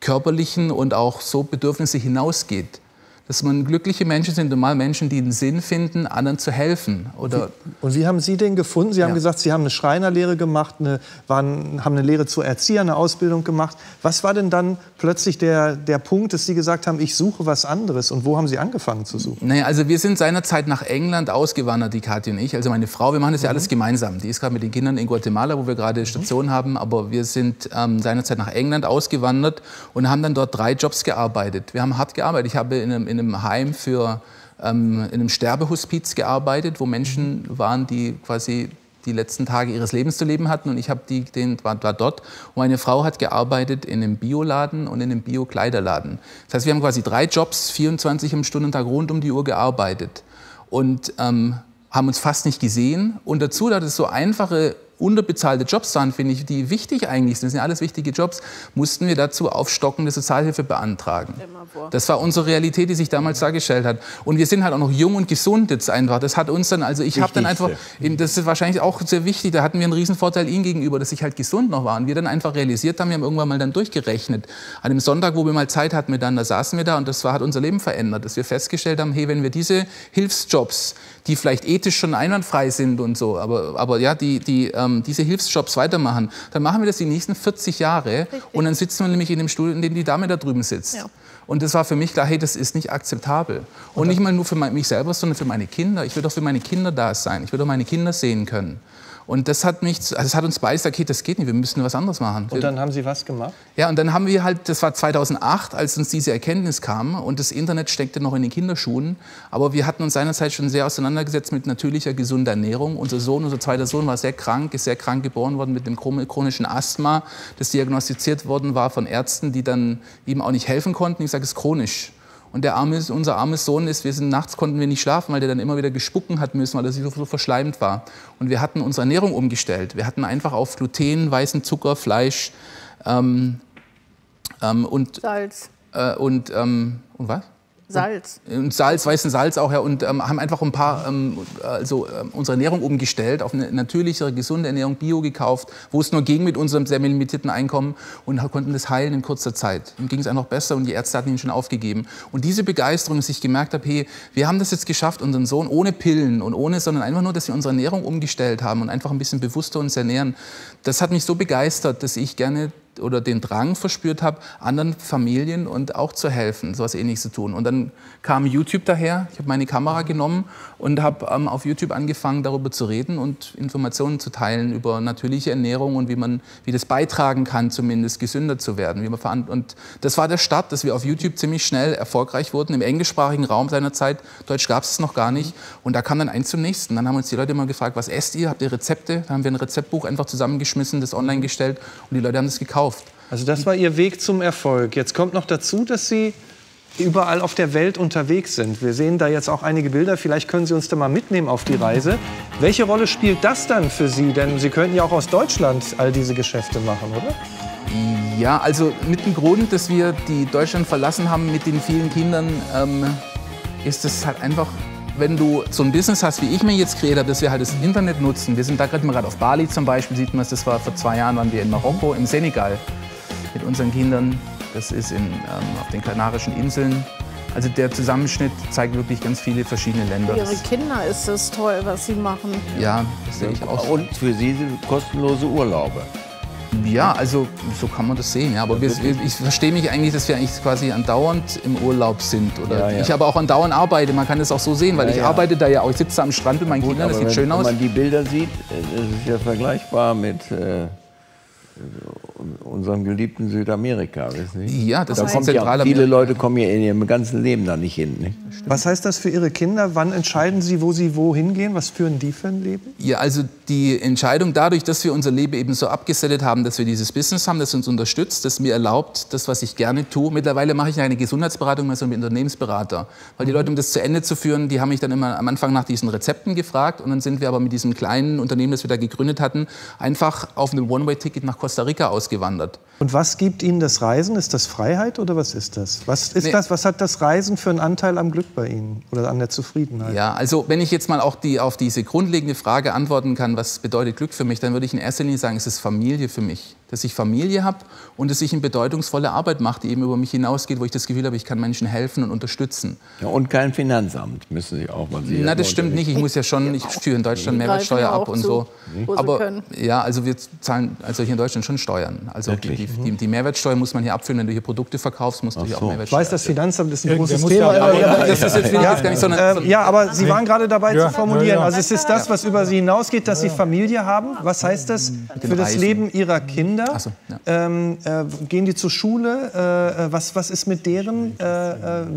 körperlichen und auch so Bedürfnisse hinausgeht. Dass man glückliche Menschen sind, normal Menschen, die einen Sinn finden, anderen zu helfen. Oder und wie haben Sie den gefunden? Sie haben gesagt, Sie haben eine Schreinerlehre gemacht, haben eine Lehre zur Erzieher, eine Ausbildung gemacht. Was war denn dann plötzlich der Punkt, dass Sie gesagt haben, ich suche was anderes? Und wo haben Sie angefangen zu suchen? Naja, also wir sind seinerzeit nach England ausgewandert, die Kathi und ich. Also meine Frau, wir machen das ja alles gemeinsam. Die ist gerade mit den Kindern in Guatemala, wo wir gerade Station haben. Aber wir sind seinerzeit nach England ausgewandert und haben dann dort 3 Jobs gearbeitet. Wir haben hart gearbeitet. Ich habe in einem Heim in einem Sterbehospiz gearbeitet, wo Menschen waren, die quasi die letzten Tage ihres Lebens zu leben hatten. Und ich war dort. Und meine Frau hat gearbeitet in einem Bioladen und in einem Bio-Kleiderladen. Das heißt, wir haben quasi 3 Jobs, 24 im Stundentag rund um die Uhr gearbeitet. Und haben uns fast nicht gesehen. Und dazu, dass es so einfache, unterbezahlte Jobs waren, finde ich, die wichtig eigentlich sind, das sind ja alles wichtige Jobs, mussten wir dazu aufstockende Sozialhilfe beantragen. Das war unsere Realität, die sich damals dargestellt hat. Und wir sind halt auch noch jung und gesund jetzt einfach. Das hat uns dann, also ich habe dann einfach, das ist wahrscheinlich auch sehr wichtig, da hatten wir einen riesen Vorteil ihnen gegenüber, dass ich halt gesund noch war. Und wir dann einfach realisiert haben, wir haben irgendwann mal dann durchgerechnet. An dem Sonntag, wo wir mal Zeit hatten, da saßen wir da und das hat unser Leben verändert, dass wir festgestellt haben, hey, wenn wir diese Hilfsjobs, die vielleicht ethisch schon einwandfrei sind und so, aber ja, diese Hilfsjobs weitermachen, dann machen wir das die nächsten 40 Jahre. Richtig. Und dann sitzen wir nämlich in dem Stuhl, in dem die Dame da drüben sitzt. Ja. Und das war für mich klar, hey, das ist nicht akzeptabel. Und nicht mal nur für mich selber, sondern für meine Kinder. Ich will doch für meine Kinder da sein. Ich will doch meine Kinder sehen können. Und das hat uns beide gesagt, okay, das geht nicht, wir müssen was anderes machen. Und dann haben Sie was gemacht? Ja, und dann haben wir halt, das war 2008, als uns diese Erkenntnis kam und das Internet steckte noch in den Kinderschuhen, aber wir hatten uns seinerzeit schon sehr auseinandergesetzt mit natürlicher, gesunder Ernährung. Unser zweiter Sohn war sehr krank, ist sehr krank geboren worden mit dem chronischen Asthma, das diagnostiziert worden war von Ärzten, die dann ihm auch nicht helfen konnten. Ich sage, es ist chronisch. Und unser armes Sohn ist, nachts konnten wir nicht schlafen, weil der dann immer wieder gespucken hat müssen, weil er so verschleimt war. Und wir hatten unsere Ernährung umgestellt. Wir hatten einfach auf Gluten, weißen Zucker, Fleisch und Salz. Und was? Salz. Und Salz, weißen Salz auch, ja. Und haben einfach ein paar, unsere Ernährung umgestellt, auf eine natürlichere, gesunde Ernährung, Bio gekauft, wo es nur ging mit unserem sehr limitierten Einkommen und konnten das heilen in kurzer Zeit. Ihm ging es einfach besser und die Ärzte hatten ihn schon aufgegeben. Und diese Begeisterung, dass ich gemerkt habe, hey, wir haben das jetzt geschafft, unseren Sohn ohne Pillen und sondern einfach nur, dass wir unsere Ernährung umgestellt haben und einfach ein bisschen bewusster uns ernähren. Das hat mich so begeistert, dass ich gerne oder den Drang verspürt habe, anderen Familien und auch zu helfen, so etwas Ähnliches zu tun. Und dann kam YouTube daher, ich habe meine Kamera genommen und habe auf YouTube angefangen, darüber zu reden und Informationen zu teilen über natürliche Ernährung und wie das beitragen kann, zumindest gesünder zu werden. Und das war der Start, dass wir auf YouTube ziemlich schnell erfolgreich wurden, im englischsprachigen Raum seiner Zeit, Deutsch gab es noch gar nicht. Und da kam dann eins zum nächsten. Dann haben uns die Leute immer gefragt, was esst ihr, habt ihr Rezepte? Da haben wir ein Rezeptbuch einfach zusammengeschmissen, das online gestellt und die Leute haben das gekauft. Also das war Ihr Weg zum Erfolg. Jetzt kommt noch dazu, dass Sie überall auf der Welt unterwegs sind. Wir sehen da jetzt auch einige Bilder. Vielleicht können Sie uns da mal mitnehmen auf die Reise. Welche Rolle spielt das dann für Sie? Denn Sie könnten ja auch aus Deutschland all diese Geschäfte machen, oder? Ja, also mit dem Grund, dass wir die Deutschland verlassen haben mit den vielen Kindern, ist es halt einfach, wenn du so ein Business hast, wie ich mir jetzt kreiert habe, dass wir halt das Internet nutzen. Wir sind da gerade auf Bali zum Beispiel, sieht man, das war vor 2 Jahren, waren wir in Marokko, im Senegal mit unseren Kindern. Das ist auf den Kanarischen Inseln. Also der Zusammenschnitt zeigt wirklich ganz viele verschiedene Länder. Für Ihre Kinder ist das toll, was Sie machen. Ja, das sehe ich auch. Und für Sie sind kostenlose Urlaube. Ja, also so kann man das sehen. Ja. Aber ich verstehe mich eigentlich, dass wir eigentlich quasi andauernd im Urlaub sind. Oder ja, ja. Ich aber auch andauernd arbeite. Man kann es auch so sehen, weil ja, ich ja. arbeite da ja auch. Ich sitze da am Strand mit meinen Gut, Kindern, das sieht schön aus. Wenn man die Bilder sieht, das ist ja vergleichbar mit... unserem geliebten Südamerika, weißt du? Ja, das da kommt ja, viele Leute kommen ja in ihrem ganzen Leben da nicht hin. Nicht? Was heißt das für Ihre Kinder? Wann entscheiden Sie wohin gehen? Was führen die für ein Leben? Ja, also die Entscheidung dadurch, dass wir unser Leben eben so abgesettet haben, dass wir dieses Business haben, das uns unterstützt, das mir erlaubt, das, was ich gerne tue. Mittlerweile mache ich eine Gesundheitsberatung, also einen Unternehmensberater. Weil die Leute, um das zu Ende zu führen, die haben mich dann immer am Anfang nach diesen Rezepten gefragt. Und dann sind wir aber mit diesem kleinen Unternehmen, das wir da gegründet hatten, einfach auf einem One-Way-Ticket nach Costa Rica ausgewandert. Und was gibt Ihnen das Reisen? Ist das Freiheit oder was ist das? Was hat das Reisen für einen Anteil am Glück bei Ihnen oder an der Zufriedenheit? Ja, also wenn ich jetzt mal auch auf diese grundlegende Frage antworten kann, was bedeutet Glück für mich, dann würde ich in erster Linie sagen, es ist Familie für mich. Dass ich Familie habe und dass ich eine bedeutungsvolle Arbeit mache, die eben über mich hinausgeht, wo ich das Gefühl habe, ich kann Menschen helfen und unterstützen. Ja, und kein Finanzamt müssen Sie auch mal sehen. Na, das stimmt nicht. Ich muss ja schon, ich führe in Deutschland Mehrwertsteuer ab und so. Aber ja, also wir zahlen also hier in Deutschland schon Steuern. Also die Mehrwertsteuer muss man hier abführen, wenn du hier Produkte verkaufst, musst du hier auch Mehrwertsteuer. Ich weiß, das Finanzamt ist ein großes Thema. Ja, aber Sie waren gerade dabei zu formulieren. Also es ist das, was über Sie hinausgeht, dass Sie Familie haben. Was heißt das für das Leben Ihrer Kinder? Ach so, ja. Gehen die zur Schule? Was ist mit deren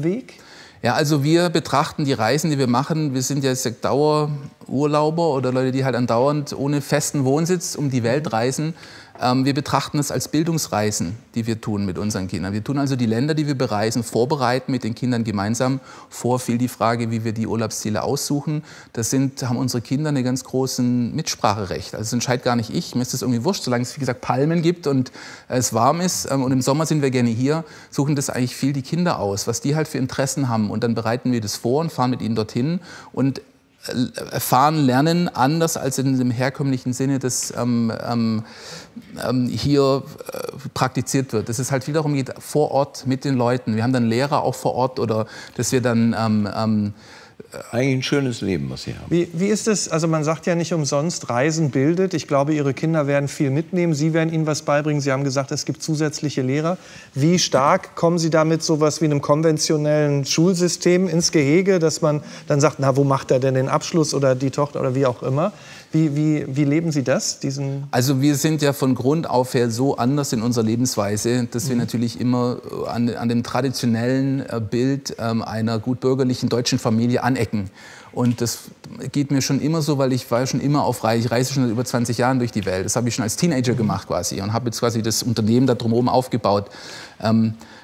Weg? Ja, also wir betrachten die Reisen, die wir machen. Wir sind ja Dauerurlauber oder Leute, die halt andauernd ohne festen Wohnsitz um die Welt reisen. Wir betrachten es als Bildungsreisen, die wir tun mit unseren Kindern. Wir tun also die Länder, die wir bereisen, vorbereiten mit den Kindern gemeinsam. Vorfiel die Frage, wie wir die Urlaubsziele aussuchen. Das haben unsere Kinder ein ganz großes Mitspracherecht. Also das entscheidet gar nicht ich. Mir ist das irgendwie wurscht, solange es, wie gesagt, Palmen gibt und es warm ist. Und im Sommer sind wir gerne hier, suchen das eigentlich viel die Kinder aus, was die halt für Interessen haben. Und dann bereiten wir das vor und fahren mit ihnen dorthin und erfahren, lernen, anders als in dem herkömmlichen Sinne, das hier praktiziert wird. Dass es halt viel darum geht, vor Ort mit den Leuten. Wir haben dann Lehrer auch vor Ort oder dass wir dann... eigentlich ein schönes Leben, was Sie haben. Wie ist es, also man sagt ja nicht umsonst, Reisen bildet. Ich glaube, Ihre Kinder werden viel mitnehmen. Sie werden ihnen was beibringen. Sie haben gesagt, es gibt zusätzliche Lehrer. Wie stark kommen Sie damit so etwas wie einem konventionellen Schulsystem ins Gehege, dass man dann sagt, na, wo macht er denn den Abschluss oder die Tochter oder wie auch immer? Wie leben Sie das? Also wir sind ja von Grund auf her so anders in unserer Lebensweise, dass wir natürlich immer an dem traditionellen Bild einer gut bürgerlichen deutschen Familie anecken. Und das geht mir schon immer so, weil ich war schon immer auf Reise. Ich reise schon seit über 20 Jahren durch die Welt. Das habe ich schon als Teenager gemacht quasi und habe jetzt quasi das Unternehmen da drumherum aufgebaut.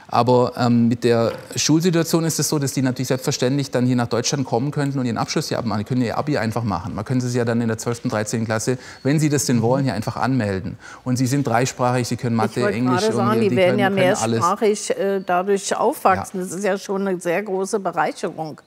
Aber mit der Schulsituation ist es so, dass die natürlich selbstverständlich dann hier nach Deutschland kommen könnten und ihren Abschluss hier abmachen. Die können ihr Abi einfach machen. Man könnte sie ja dann in der 12. und 13. Klasse, wenn sie das denn wollen, hier einfach anmelden. Und sie sind dreisprachig, sie können Mathe, Englisch. Ich wollte gerade sagen, die werden ja mehrsprachig dadurch aufwachsen. Ja. Das ist ja schon eine sehr große Bereicherung.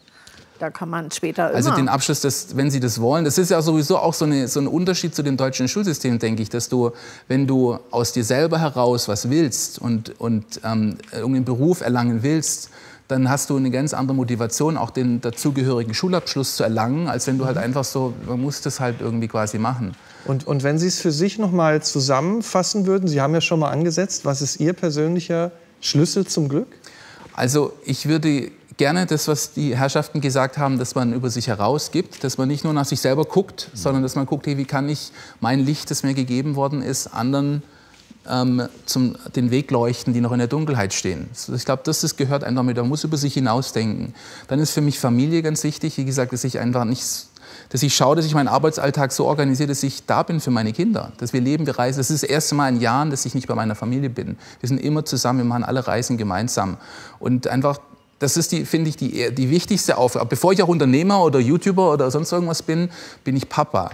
Da kann man später immer. Also den Abschluss, wenn Sie das wollen, das ist ja sowieso auch so ein Unterschied zu dem deutschen Schulsystem, denke ich, dass du, wenn du aus dir selber heraus was willst und irgendeinen Beruf erlangen willst, dann hast du eine ganz andere Motivation, auch den dazugehörigen Schulabschluss zu erlangen, als wenn du halt einfach so, man muss das halt irgendwie quasi machen. Und wenn Sie es für sich noch mal zusammenfassen würden, Sie haben ja schon mal angesetzt, was ist Ihr persönlicher Schlüssel zum Glück? Also ich würde gerne das, was die Herrschaften gesagt haben, dass man über sich herausgibt, dass man nicht nur nach sich selber guckt, sondern dass man guckt, hey, wie kann ich mein Licht, das mir gegeben worden ist, anderen den Weg leuchten, die noch in der Dunkelheit stehen. Ich glaube, das gehört einfach mit, man muss über sich hinausdenken. Dann ist für mich Familie ganz wichtig, wie gesagt, dass ich einfach nichts... Dass ich schaue, dass ich meinen Arbeitsalltag so organisiere, dass ich da bin für meine Kinder. Dass wir leben, wir reisen. Das ist das erste Mal in Jahren, dass ich nicht bei meiner Familie bin. Wir sind immer zusammen, wir machen alle Reisen gemeinsam. Und einfach, das ist, finde ich, die wichtigste Aufgabe. Bevor ich auch Unternehmer oder YouTuber oder sonst irgendwas bin, bin ich Papa.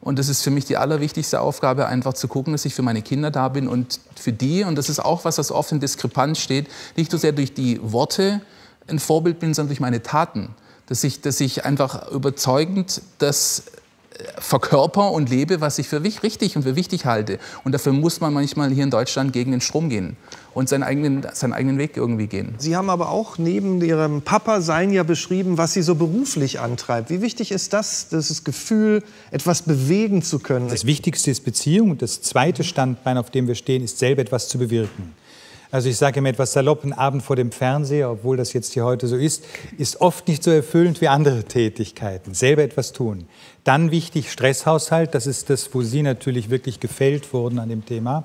Und das ist für mich die allerwichtigste Aufgabe, einfach zu gucken, dass ich für meine Kinder da bin und für die. Und das ist auch was, was oft in Diskrepanz steht. Nicht so sehr durch die Worte ein Vorbild bin, sondern durch meine Taten. Dass ich einfach überzeugend das verkörper und lebe, was ich für richtig und für wichtig halte. Und dafür muss man manchmal hier in Deutschland gegen den Strom gehen und seinen eigenen Weg irgendwie gehen. Sie haben aber auch neben Ihrem Papa-Sein ja beschrieben, was Sie so beruflich antreibt. Wie wichtig ist das, das Gefühl, etwas bewegen zu können? Das Wichtigste ist Beziehung. Das zweite Standbein, auf dem wir stehen, ist selber etwas zu bewirken. Also ich sage immer etwas salopp, einen Abend vor dem Fernseher, obwohl das jetzt hier heute so ist, ist oft nicht so erfüllend wie andere Tätigkeiten. Selber etwas tun. Dann wichtig Stresshaushalt, das ist das, wo Sie natürlich wirklich gefällt wurden an dem Thema.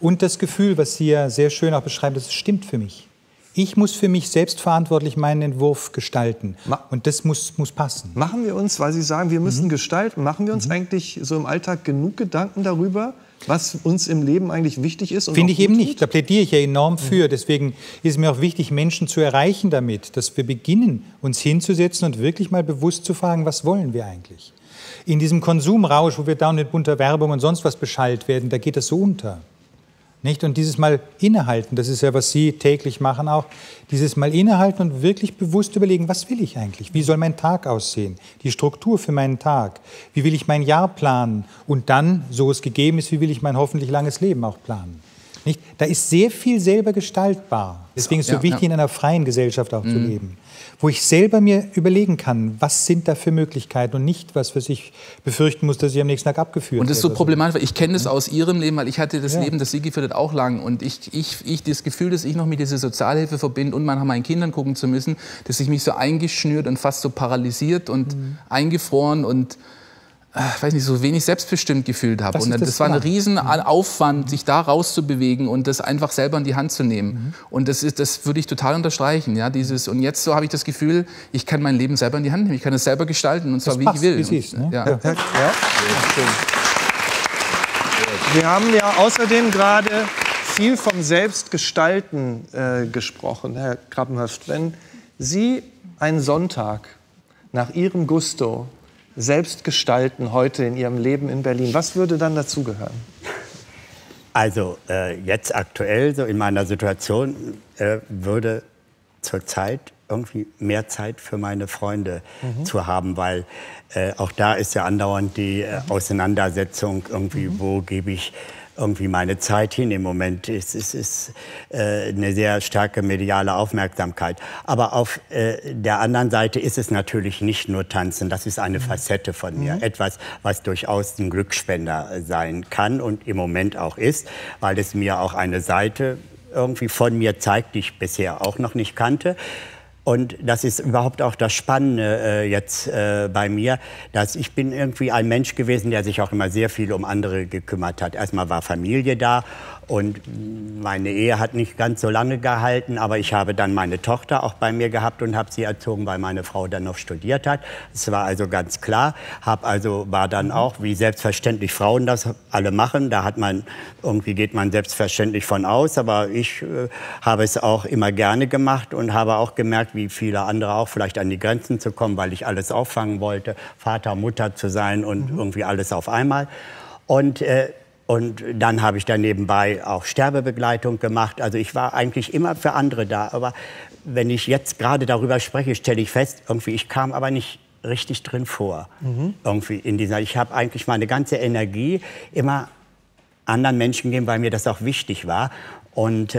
Und das Gefühl, was Sie ja sehr schön auch beschreiben, das stimmt für mich. Ich muss für mich selbstverantwortlich meinen Entwurf gestalten. Und das muss passen. Machen wir uns, weil Sie sagen, wir müssen gestalten, machen wir uns eigentlich so im Alltag genug Gedanken darüber, was uns im Leben eigentlich wichtig ist? Finde ich eben nicht. Da plädiere ich ja enorm für. Deswegen ist es mir auch wichtig, Menschen zu erreichen damit, dass wir beginnen, uns hinzusetzen und wirklich mal bewusst zu fragen, was wollen wir eigentlich? In diesem Konsumrausch, wo wir dauernd mit bunter Werbung und sonst was beschallt werden, da geht das so unter. Nicht? Und dieses Mal innehalten, das ist ja, was Sie täglich machen auch, dieses Mal innehalten und wirklich bewusst überlegen, was will ich eigentlich? Wie soll mein Tag aussehen? Die Struktur für meinen Tag? Wie will ich mein Jahr planen? Und dann, so es gegeben ist, wie will ich mein hoffentlich langes Leben auch planen? Nicht? Da ist sehr viel selber gestaltbar. Deswegen ist es so wichtig, in einer freien Gesellschaft auch zu leben, wo ich selber mir überlegen kann, was sind da für Möglichkeiten und nicht, was ich befürchten muss, dass ich am nächsten Tag abgeführt werde. Und das ist so problematisch, weil ich kenne das aus Ihrem Leben, weil ich hatte das Leben, das Sie geführt hat, auch lang. Und ich das Gefühl, dass ich noch mit dieser Sozialhilfe verbinde und nach meinen Kindern gucken zu müssen, dass ich mich so eingeschnürt und fast so paralysiert und eingefroren und ich weiß nicht, so wenig selbstbestimmt gefühlt habe. Und das war ein riesen Aufwand, sich da rauszubewegen und das einfach selber in die Hand zu nehmen. Und das würde ich total unterstreichen. Ja, dieses, und jetzt so habe ich das Gefühl, ich kann mein Leben selber in die Hand nehmen, ich kann es selber gestalten und zwar das wie passt, ich will. Wie siehst, ne? Ja. Wir haben ja außerdem gerade viel vom Selbstgestalten gesprochen, Herr Krabbenhöft. Wenn Sie einen Sonntag nach Ihrem Gusto selbst gestalten heute in Ihrem Leben in Berlin. Was würde dann dazugehören? Also jetzt aktuell, so in meiner Situation, würde zurzeit irgendwie mehr Zeit für meine Freunde zu haben, weil auch da ist ja andauernd die Auseinandersetzung irgendwie, wo gebe ich irgendwie meine Zeit hin im Moment. Es ist eine sehr starke mediale Aufmerksamkeit. Aber auf der anderen Seite ist es natürlich nicht nur Tanzen. Das ist eine Facette von mir. Etwas, was durchaus ein Glücksspender sein kann und im Moment auch ist, weil es mir auch eine Seite irgendwie von mir zeigt, die ich bisher auch noch nicht kannte. Und das ist überhaupt auch das Spannende jetzt bei mir, dass ich bin irgendwie ein Mensch gewesen, der sich auch immer sehr viel um andere gekümmert hat. Erstmal war Familie da und meine Ehe hat nicht ganz so lange gehalten, aber ich habe dann meine Tochter auch bei mir gehabt und habe sie erzogen, weil meine Frau dann noch studiert hat. Es war also ganz klar, war dann auch, wie selbstverständlich Frauen das alle machen, da hat man, irgendwie geht man selbstverständlich von aus, aber ich habe es auch immer gerne gemacht und habe auch gemerkt, wie viele andere auch, vielleicht an die Grenzen zu kommen, weil ich alles auffangen wollte, Vater, Mutter zu sein und irgendwie alles auf einmal. Und dann habe ich dann nebenbei auch Sterbebegleitung gemacht. Also ich war eigentlich immer für andere da. Aber wenn ich jetzt gerade darüber spreche, stelle ich fest, irgendwie ich kam aber nicht richtig drin vor. Irgendwie in dieser, ich habe eigentlich meine ganze Energie immer anderen Menschen gegeben, weil mir das auch wichtig war. Und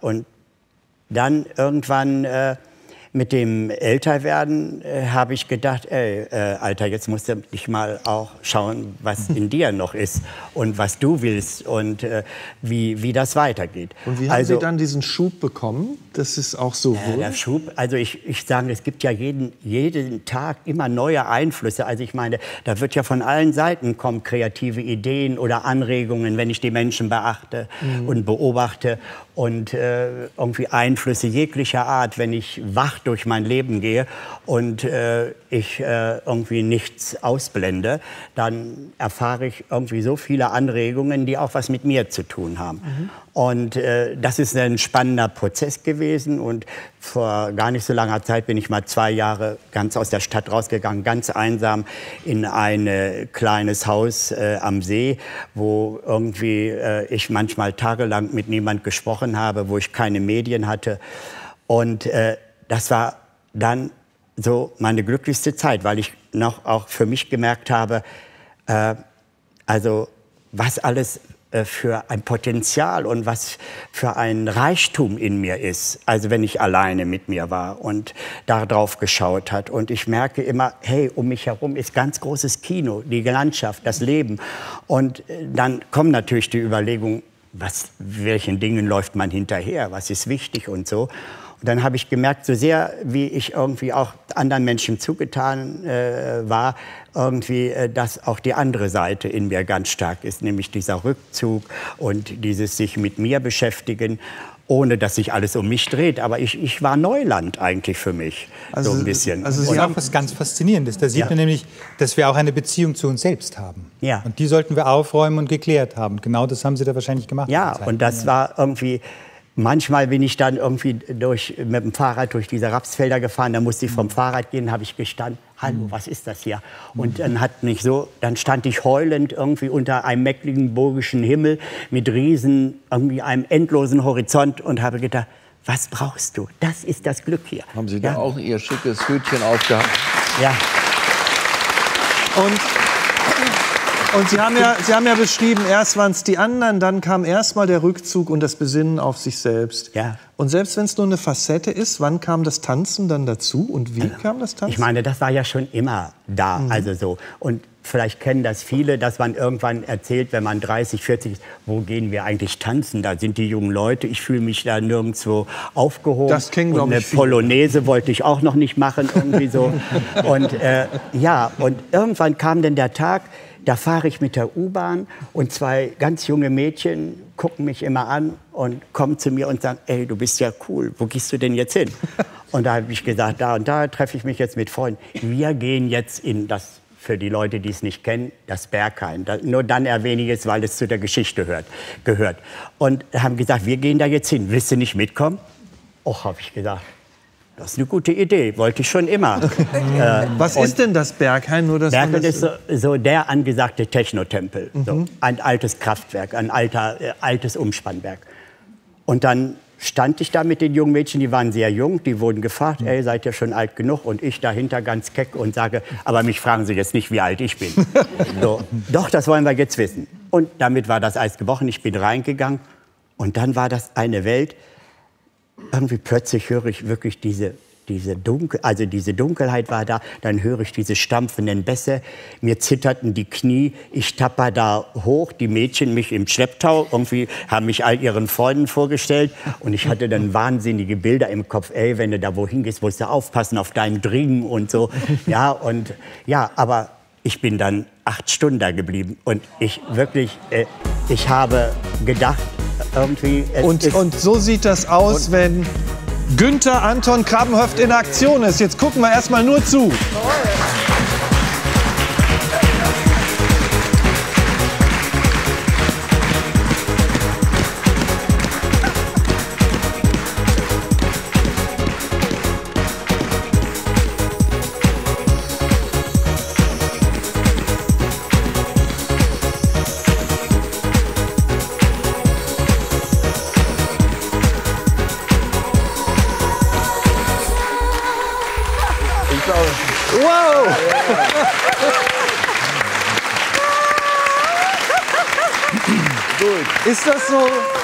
und dann irgendwann mit dem Älterwerden habe ich gedacht, Alter, jetzt musst du dich mal auch schauen, was in dir noch ist und was du willst und wie das weitergeht. Und wie haben Sie dann diesen Schub bekommen, dass es auch so wurde? Der Schub, also ich sage, es gibt ja jeden Tag immer neue Einflüsse. Also ich meine, da wird ja von allen Seiten kommen kreative Ideen oder Anregungen, wenn ich die Menschen beachte und beobachte. Und irgendwie Einflüsse jeglicher Art, wenn ich wach durch mein Leben gehe und ich irgendwie nichts ausblende, dann erfahre ich irgendwie so viele Anregungen, die auch was mit mir zu tun haben. Und das ist ein spannender Prozess gewesen. Und vor gar nicht so langer Zeit bin ich mal 2 Jahre ganz aus der Stadt rausgegangen, ganz einsam in ein kleines Haus am See, wo irgendwie ich manchmal tagelang mit niemand gesprochen habe, wo ich keine Medien hatte. Und das war dann so meine glücklichste Zeit, weil ich noch auch für mich gemerkt habe, also was alles für ein Potenzial und was für ein Reichtum in mir ist. Also wenn ich alleine mit mir war und da drauf geschaut hat. Und ich merke immer, hey, um mich herum ist ganz großes Kino, die Landschaft, das Leben. Und dann kommen natürlich die Überlegungen, welchen Dingen läuft man hinterher, was ist wichtig und so. Und dann habe ich gemerkt, so sehr wie ich irgendwie auch anderen Menschen zugetan war, irgendwie, dass auch die andere Seite in mir ganz stark ist, nämlich dieser Rückzug und dieses sich mit mir beschäftigen, ohne dass sich alles um mich dreht. Aber ich war Neuland eigentlich für mich, also, so ein bisschen. Also es ist ja auch was ganz Faszinierendes. Da sieht man nämlich, dass wir auch eine Beziehung zu uns selbst haben. Ja. Und die sollten wir aufräumen und geklärt haben. Genau das haben Sie da wahrscheinlich gemacht. Ja, und das war irgendwie... Manchmal bin ich dann irgendwie mit dem Fahrrad durch diese Rapsfelder gefahren, da musste ich vom Fahrrad gehen, habe ich gestanden, hallo, was ist das hier? Und dann dann stand ich heulend irgendwie unter einem mecklenburgischen Himmel mit einem endlosen Horizont und habe gedacht, was brauchst du? Das ist das Glück hier. Haben Sie da auch Ihr schickes Hütchen aufgehabt? Ja. Und Sie haben ja beschrieben, erst waren es die anderen, dann kam erstmal der Rückzug und das Besinnen auf sich selbst. Ja. Und selbst wenn es nur eine Facette ist, wann kam das Tanzen dann dazu und wie kam das Tanzen? Ich meine, das war ja schon immer da, also so. Und vielleicht kennen das viele, dass man irgendwann erzählt, wenn man 30, 40 ist, wo gehen wir eigentlich tanzen? Da sind die jungen Leute, ich fühle mich da nirgendwo aufgehoben. Das klingt, glaube ich, viel. Polonaise wollte ich auch noch nicht machen, irgendwie so. Und und irgendwann kam dann der Tag, da fahre ich mit der U-Bahn und zwei ganz junge Mädchen gucken mich immer an und kommen zu mir und sagen, ey, du bist ja cool, wo gehst du denn jetzt hin? Und da habe ich gesagt, da und da treffe ich mich jetzt mit Freunden. Wir gehen jetzt in das, für die Leute, die es nicht kennen, das Berghain. Nur dann erwähne ich es, weil es zu der Geschichte gehört. Und haben gesagt, wir gehen da jetzt hin, willst du nicht mitkommen? Och, habe ich gesagt. Das ist eine gute Idee, wollte ich schon immer. Was ist denn das Berghain? Nur, dass Berghain das ist so der angesagte Technotempel. So, ein altes Kraftwerk, ein altes Umspannwerk. Und dann stand ich da mit den jungen Mädchen, die waren sehr jung, die wurden gefragt, ey, seid ihr schon alt genug? Und ich dahinter ganz keck und sage, aber mich fragen Sie jetzt nicht, wie alt ich bin. So, doch, das wollen wir jetzt wissen. Und damit war das Eis gebrochen, ich bin reingegangen und dann war das eine Welt. Irgendwie plötzlich höre ich wirklich diese Dunkelheit war da. Dann höre ich diese stampfenden Bässe. Mir zitterten die Knie. Ich tapper da hoch. Die Mädchen mich im Schlepptau. Irgendwie haben mich all ihren Freunden vorgestellt. Und ich hatte dann wahnsinnige Bilder im Kopf. Ey, wenn du da wohin gehst, musst du aufpassen auf deinen Dringen und so. Ja, und ja, aber ich bin dann 8 Stunden da geblieben. Und ich wirklich, ich habe gedacht, irgendwie, und so sieht das aus, wenn Günther Anton Krabbenhöft in Aktion ist. Jetzt gucken wir erstmal nur zu. Ist das so?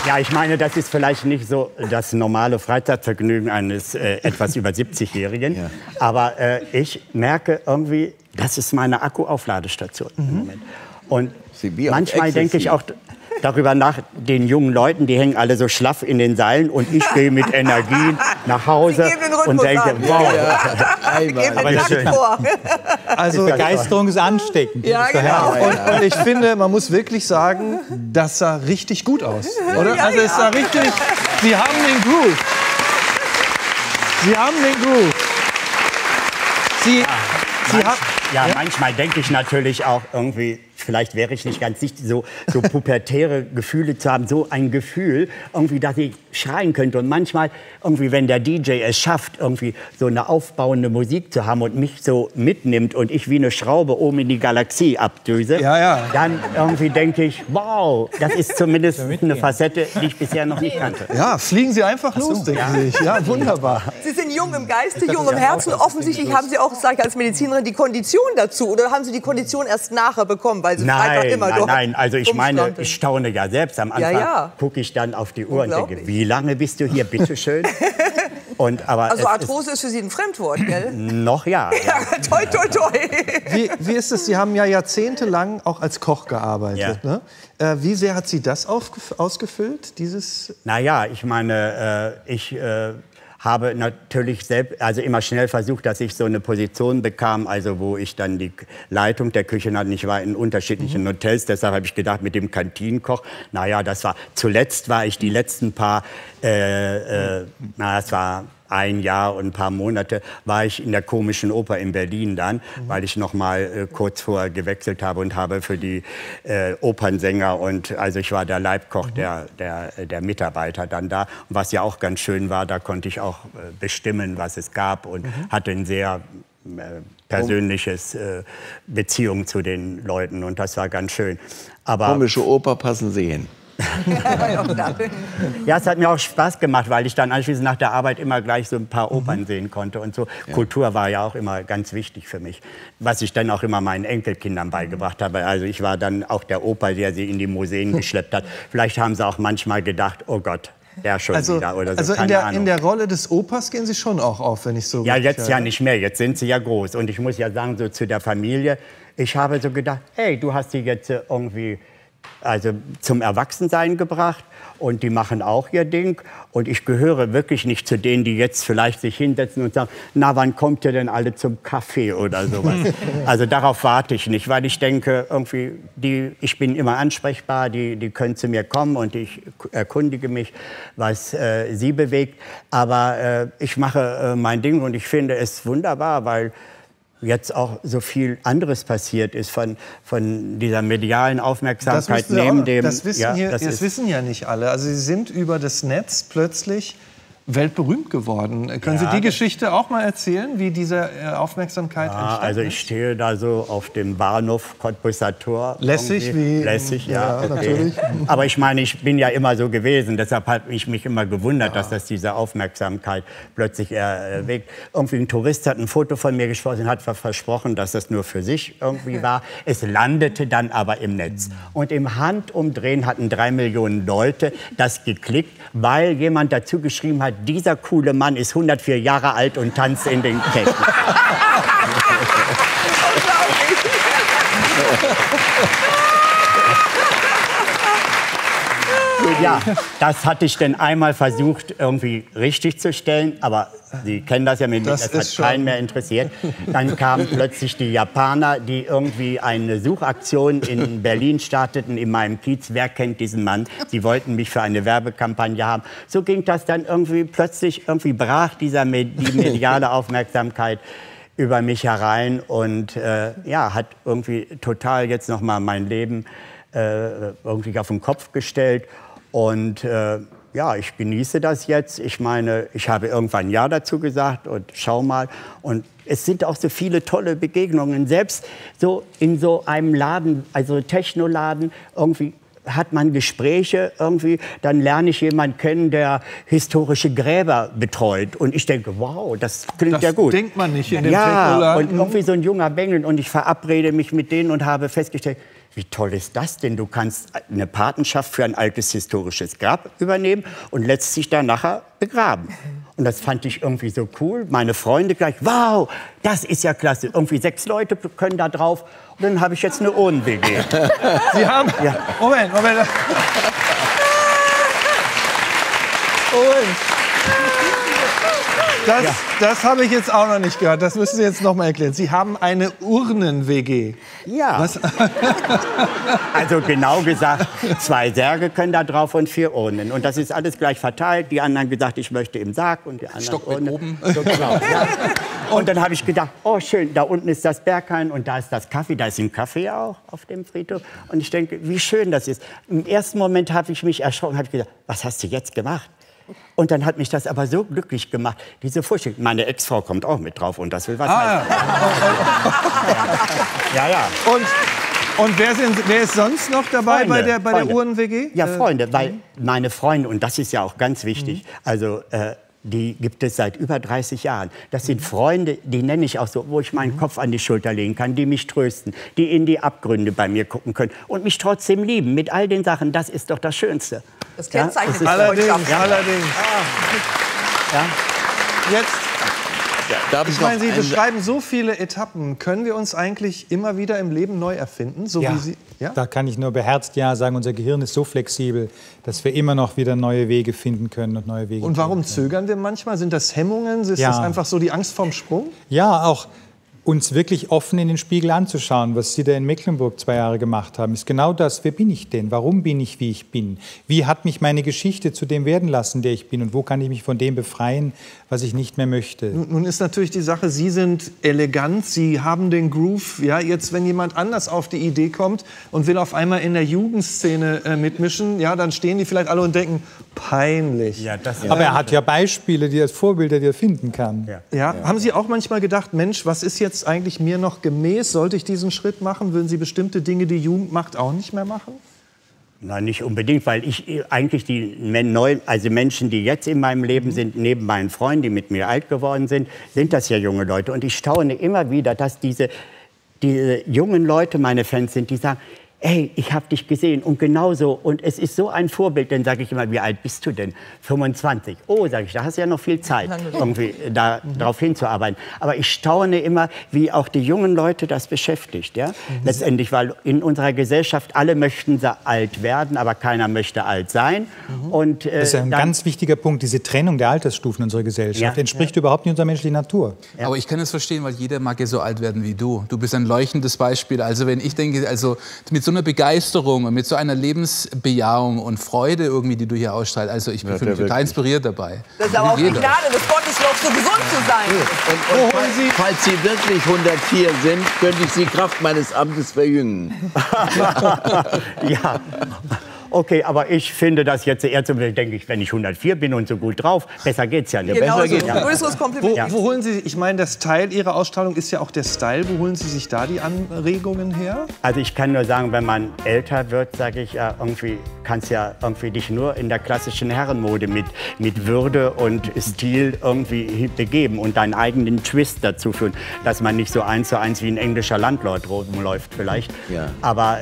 Ja, ich meine, das ist vielleicht nicht so das normale Freizeitvergnügen eines etwas über 70-Jährigen. Ja. Aber ich merke irgendwie, das ist meine Akkuaufladestation im Moment. Und manchmal denke ich auch darüber nach, den jungen Leuten, die hängen alle so schlaff in den Seilen und ich gehe mit Energie nach Hause und denke, wow. Ja. Aber also Begeisterung ist ansteckend. Ja, genau. Und ich finde, man muss wirklich sagen, das sah richtig gut aus, oder? Ja, also es sah richtig, Sie haben den Groove. Sie haben den Groove. Sie haben... Ja, manchmal denke ich natürlich auch irgendwie, vielleicht wäre ich nicht ganz sicher, so pubertäre Gefühle zu haben, so ein Gefühl, irgendwie, dass ich schreien könnte. Und manchmal, irgendwie, wenn der DJ es schafft, irgendwie so eine aufbauende Musik zu haben und mich so mitnimmt und ich wie eine Schraube oben in die Galaxie abdüse, ja, ja, dann irgendwie denke ich, wow, das ist zumindest eine Facette, die ich bisher noch nicht kannte. Ja, fliegen Sie einfach los, denke ich. Ja, wunderbar. Sie sind jung im Geiste, jung im Herzen. Offensichtlich haben Sie auch, sage ich als Medizinerin, die Kondition dazu. Oder haben Sie die Kondition erst nachher bekommen, weil Sie einfach immer dort Nein, also ich meine, ich staune ja selbst. Am Anfang gucke ich dann auf die Uhr und denke, wie lange bist du hier, bitteschön? Also Arthrose ist für Sie ein Fremdwort, gell? Noch ja. Toi, toi, toi. Wie ist es, Sie haben ja jahrzehntelang auch als Koch gearbeitet, ne? Wie sehr hat Sie das ausgefüllt, dieses? Naja, ich meine, ich habe natürlich selbst, also immer schnell versucht, dass ich so eine Position bekam, also wo ich dann die Leitung der Küche hatte. Ich war in unterschiedlichen Hotels, deshalb habe ich gedacht, mit dem Kantinenkoch, naja, das war, zuletzt war ich die letzten paar, das war ein Jahr und ein paar Monate, war ich in der Komischen Oper in Berlin dann, weil ich noch mal kurz vorher gewechselt habe und habe für die Opernsänger und, also ich war der Leibkoch der Mitarbeiter dann da. Und was ja auch ganz schön war, da konnte ich auch bestimmen, was es gab und hatte ein sehr persönliches Beziehung zu den Leuten und das war ganz schön. Aber Komische Oper, passen Sie hin. Ja, es hat mir auch Spaß gemacht, weil ich dann anschließend nach der Arbeit immer gleich so ein paar Opern sehen konnte und so. Ja. Kultur war ja auch immer ganz wichtig für mich, was ich dann auch immer meinen Enkelkindern beigebracht habe. Also ich war dann auch der Opa, der sie in die Museen geschleppt hat. Vielleicht haben sie auch manchmal gedacht, oh Gott, ja, schon wieder oder so. Also in der Rolle des Opas gehen Sie schon auch auf, wenn ich so... Ja, jetzt ja nicht mehr, jetzt sind Sie ja groß. Und ich muss ja sagen, so zu der Familie, ich habe so gedacht, hey, du hast sie jetzt irgendwie... Also zum Erwachsensein gebracht und die machen auch ihr Ding. Und ich gehöre wirklich nicht zu denen, die jetzt vielleicht sich hinsetzen und sagen, na, wann kommt ihr denn alle zum Kaffee oder sowas. Also darauf warte ich nicht, weil ich denke, irgendwie, ich bin immer ansprechbar, die können zu mir kommen und ich erkundige mich, was sie bewegt. Aber ich mache mein Ding und ich finde es wunderbar, weil... jetzt auch so viel anderes passiert ist von dieser medialen Aufmerksamkeit neben dem... Das wissen ja nicht alle. Also Sie sind über das Netz plötzlich weltberühmt geworden. Können Sie die Geschichte auch mal erzählen, wie diese Aufmerksamkeit entsteht? Also ich stehe da so auf dem Bahnhof Kottbusser Tor. Lässig wie... Lässig, ja. Natürlich. Aber ich meine, ich bin ja immer so gewesen. Deshalb habe ich mich immer gewundert, dass das diese Aufmerksamkeit plötzlich erweckt. Irgendwie ein Tourist hat ein Foto von mir geschossen, hat versprochen, dass das nur für sich irgendwie war. Es landete dann aber im Netz. Und im Handumdrehen hatten 3 Millionen Leute das geklickt, weil jemand dazu geschrieben hat, dieser coole Mann ist 104 Jahre alt und tanzt in den Ketten. Ja, das hatte ich denn einmal versucht, irgendwie richtig zu stellen, aber Sie kennen das ja mit mir, das hat keinen mehr interessiert. Dann kamen plötzlich die Japaner, die irgendwie eine Suchaktion in Berlin starteten, in meinem Kiez, wer kennt diesen Mann? Sie wollten mich für eine Werbekampagne haben. So ging das dann irgendwie, plötzlich irgendwie brach die mediale Aufmerksamkeit über mich herein und hat irgendwie total jetzt nochmal mein Leben irgendwie auf den Kopf gestellt. Und ich genieße das jetzt. Ich meine, ich habe irgendwann Ja dazu gesagt und schau mal. Und es sind auch so viele tolle Begegnungen. Selbst so in so einem Laden, also Technoladen, irgendwie hat man Gespräche irgendwie. Dann lerne ich jemanden kennen, der historische Gräber betreut. Und ich denke, wow, das klingt ja gut. Das denkt man nicht in dem Technoladen. Und irgendwie so ein junger Bengel. Und ich verabrede mich mit denen und habe festgestellt, wie toll ist das denn? Du kannst eine Patenschaft für ein altes historisches Grab übernehmen und lässt dich dann nachher begraben. Und das fand ich irgendwie so cool. Meine Freunde gleich, wow, das ist ja klasse. Irgendwie 6 Leute können da drauf. Und dann habe ich jetzt eine Urnen-WG. Sie haben... Ja. Moment. Das habe ich jetzt auch noch nicht gehört. Das müssen Sie jetzt noch mal erklären. Sie haben eine Urnen-WG. Ja. Was? Also genau gesagt, 2 Särge können da drauf und 4 Urnen. Und das ist alles gleich verteilt. Die anderen haben gesagt, ich möchte im Sarg und die anderen Stock mit Urne. Oben. So, genau, ja. Und dann habe ich gedacht, oh schön, da unten ist das Berghain und da ist das Kaffee. Da ist ein Kaffee auch auf dem Friedhof. Und ich denke, wie schön das ist. Im ersten Moment habe ich mich erschrocken, habe ich gedacht, was hast du jetzt gemacht? Und dann hat mich das aber so glücklich gemacht, diese Vorstellung. Meine Ex-Frau kommt auch mit drauf und das will was heißen. Ja, ja. Und wer ist sonst noch dabei Freunde, bei der Uhren-WG? Ja, Freunde, weil meine Freunde, und das ist ja auch ganz wichtig, also die gibt es seit über 30 Jahren. Das sind Freunde, die nenne ich auch so, wo ich meinen Kopf an die Schulter legen kann, die mich trösten, die in die Abgründe bei mir gucken können und mich trotzdem lieben mit all den Sachen. Das ist doch das Schönste. Das kennzeichnet allerdings. Ja. Jetzt, ich meine, Sie beschreiben so viele Etappen. Können wir uns eigentlich immer wieder im Leben neu erfinden? So ja. Wie Sie, ja? Da kann ich nur beherzt ja sagen, unser Gehirn ist so flexibel, dass wir immer noch wieder neue Wege finden können. Und neue Wege. Und warum zögern wir manchmal? Sind das Hemmungen? Ist das einfach so die Angst vorm Sprung? Ja, auch uns wirklich offen in den Spiegel anzuschauen, was Sie da in Mecklenburg 2 Jahre gemacht haben, ist genau das. Wer bin ich denn? Warum bin ich, wie ich bin? Wie hat mich meine Geschichte zu dem werden lassen, der ich bin? Und wo kann ich mich von dem befreien, was ich nicht mehr möchte? Nun ist natürlich die Sache, Sie sind elegant, Sie haben den Groove. Ja, jetzt, wenn jemand anders auf die Idee kommt und will auf einmal in der Jugendszene mitmischen, ja, dann stehen die vielleicht alle und denken, peinlich. Ja, das aber er hat ja Beispiele, die als Vorbilder, die er finden kann. Ja. Haben Sie auch manchmal gedacht, Mensch, was ist jetzt eigentlich mir noch gemäß? Sollte ich diesen Schritt machen? Würden Sie bestimmte Dinge, die Jugend macht, auch nicht mehr machen? Nein, nicht unbedingt, weil ich eigentlich die Menschen, die jetzt in meinem Leben sind, neben meinen Freunden, die mit mir alt geworden sind, sind das ja junge Leute. Und ich staune immer wieder, dass diese jungen Leute meine Fans sind, die sagen, ey, ich habe dich gesehen und genauso. Und es ist so ein Vorbild, dann sage ich immer, wie alt bist du denn? 25. Oh, sage ich, da hast du ja noch viel Zeit, irgendwie darauf hinzuarbeiten. Aber ich staune immer, wie auch die jungen Leute das beschäftigt. Ja? Letztendlich, weil in unserer Gesellschaft alle möchten alt werden, aber keiner möchte alt sein. Und, das ist ja ein ganz wichtiger Punkt, diese Trennung der Altersstufen unserer Gesellschaft entspricht überhaupt nicht unserer menschlichen Natur. Ja. Aber ich kann es verstehen, weil jeder mag ja so alt werden wie du. Du bist ein leuchtendes Beispiel. Also wenn ich denke, also mit so einer Begeisterung und mit so einer Lebensbejahung und Freude irgendwie, die du hier ausstrahlst. Also ich bin total inspiriert dabei. Das ist aber auch die Gnade des Gottes, so gesund zu sein. Und falls Sie wirklich 104 sind, könnte ich Sie Kraft meines Amtes verjüngen. Ja. Okay, aber ich finde das jetzt eher zum Beispiel, denke ich, wenn ich 104 bin und so gut drauf, besser geht's ja nicht. Genau, besser geht's. Ja. Größeres Kompliment. Wo holen Sie, ich meine, das Teil Ihrer Ausstrahlung ist ja auch der Style. Wo holen Sie sich da die Anregungen her? Also ich kann nur sagen, wenn man älter wird, sage ich, irgendwie kannst ja irgendwie dich nur in der klassischen Herrenmode mit Würde und Stil irgendwie begeben und deinen eigenen Twist dazu führen, dass man nicht so 1 zu 1 wie ein englischer Landlord rumläuft vielleicht. Ja. Aber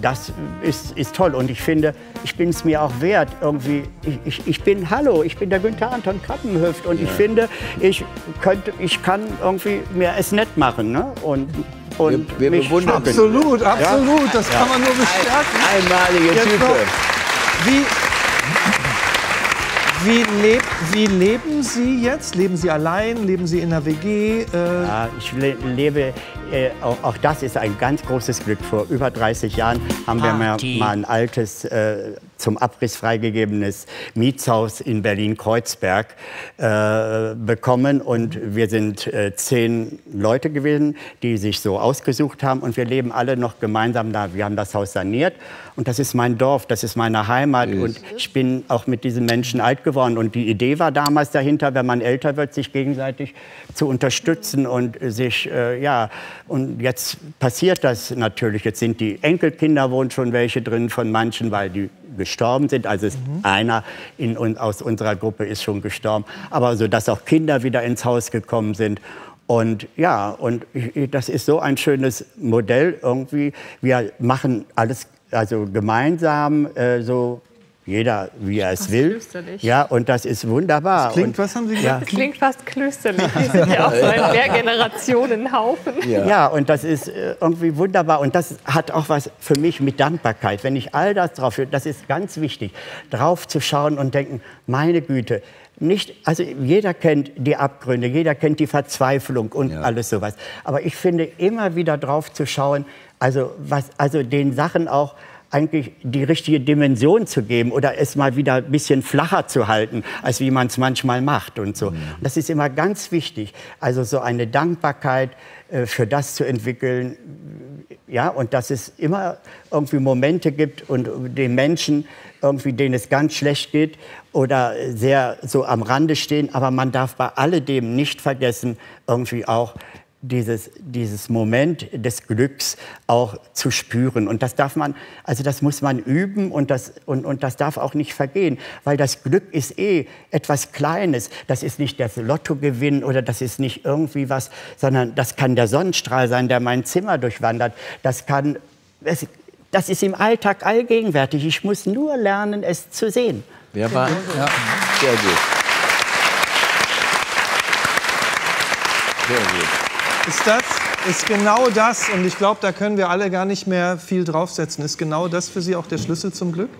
das ist toll und ich finde, ich bin es mir auch wert, irgendwie, ich bin der Günther Anton Krabbenhöft und ich finde, ich kann irgendwie mir es nett machen, ne? Und wir bewundern. Absolut, absolut, ja? Das kann man nur bestärken. Einmalige Type. Wie leben Sie jetzt? Leben Sie allein? Leben Sie in einer WG? Ja, ich lebe, auch das ist ein ganz großes Glück. Vor über 30 Jahren haben wir mal ein altes, zum Abriss freigegebenes Mietshaus in Berlin-Kreuzberg bekommen. Und wir sind 10 Leute gewesen, die sich so ausgesucht haben. Und wir leben alle noch gemeinsam da. Wir haben das Haus saniert. Und das ist mein Dorf, das ist meine Heimat. Und ich bin auch mit diesen Menschen alt geworden. Und die Idee war damals dahinter, wenn man älter wird, sich gegenseitig zu unterstützen und sich, und jetzt passiert das natürlich. Jetzt sind die Enkelkinder, wohnen schon welche drin von manchen, weil die gestorben sind. Also einer aus unserer Gruppe ist schon gestorben. Aber so, dass auch Kinder wieder ins Haus gekommen sind. Und ja, und das ist so ein schönes Modell irgendwie. Wir machen alles also gemeinsam, so jeder, wie er es will. Ja, und das ist wunderbar. Das klingt, und, was haben Sie gesagt? Das klingt fast klösterlich. Die sind ja auch so ein Mehrgenerationenhaufen. Ja. Ja, und das ist irgendwie wunderbar. Und das hat auch was für mich mit Dankbarkeit. Wenn ich all das drauf, das ist ganz wichtig, drauf zu schauen und denken, meine Güte, nicht, also jeder kennt die Abgründe, jeder kennt die Verzweiflung und alles sowas. Aber ich finde, immer wieder drauf zu schauen, also, also den Sachen auch eigentlich die richtige Dimension zu geben oder es mal wieder ein bisschen flacher zu halten, als wie man es manchmal macht und so. Mhm. Und das ist immer ganz wichtig, also so eine Dankbarkeit für das zu entwickeln, ja, und dass es immer irgendwie Momente gibt und den Menschen irgendwie, denen es ganz schlecht geht oder sehr so am Rande stehen, aber man darf bei alledem nicht vergessen, irgendwie auch dieses Moment des Glücks auch zu spüren. Und das darf man, also das muss man üben und das darf auch nicht vergehen, weil das Glück ist eh etwas Kleines. Das ist nicht das Lottogewinn oder das ist nicht irgendwie was, sondern das kann der Sonnenstrahl sein, der mein Zimmer durchwandert. Das kann, das ist im Alltag allgegenwärtig. Ich muss nur lernen, es zu sehen. Wer war? Ja. Sehr gut. Sehr gut. Ist genau das, und ich glaube, da können wir alle gar nicht mehr viel draufsetzen, ist genau das für Sie auch der Schlüssel zum Glück?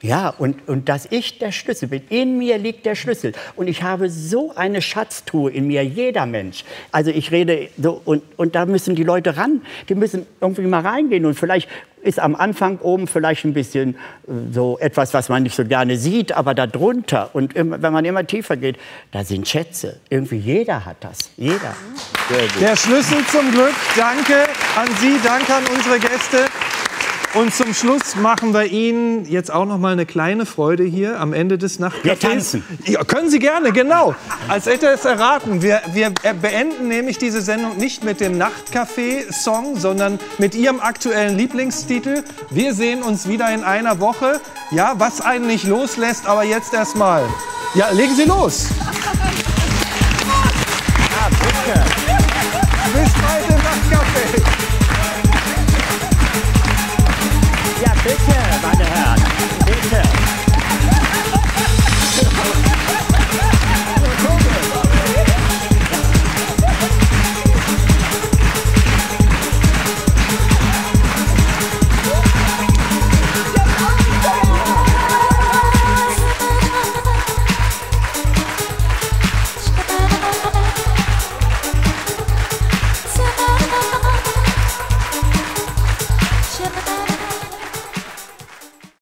Ja, und dass ich der Schlüssel bin. In mir liegt der Schlüssel. Und ich habe so eine Schatztruhe in mir, jeder Mensch. Also ich rede so, und da müssen die Leute ran. Die müssen irgendwie mal reingehen. Und vielleicht ist am Anfang oben vielleicht ein bisschen so etwas, was man nicht so gerne sieht, aber darunter. Und immer, wenn man immer tiefer geht, da sind Schätze. Irgendwie jeder hat das. Jeder. Der Schlüssel zum Glück. Danke an Sie, danke an unsere Gäste. Und zum Schluss machen wir Ihnen jetzt auch noch mal eine kleine Freude hier am Ende des Nachtcafés. Wir tanzen. Ja, können Sie gerne, genau. Als hätte es erraten. Wir beenden nämlich diese Sendung nicht mit dem Nachtcafé-Song, sondern mit Ihrem aktuellen Lieblingstitel. Wir sehen uns wieder in einer Woche. Ja, was einen nicht loslässt, aber jetzt erstmal. Ja, legen Sie los.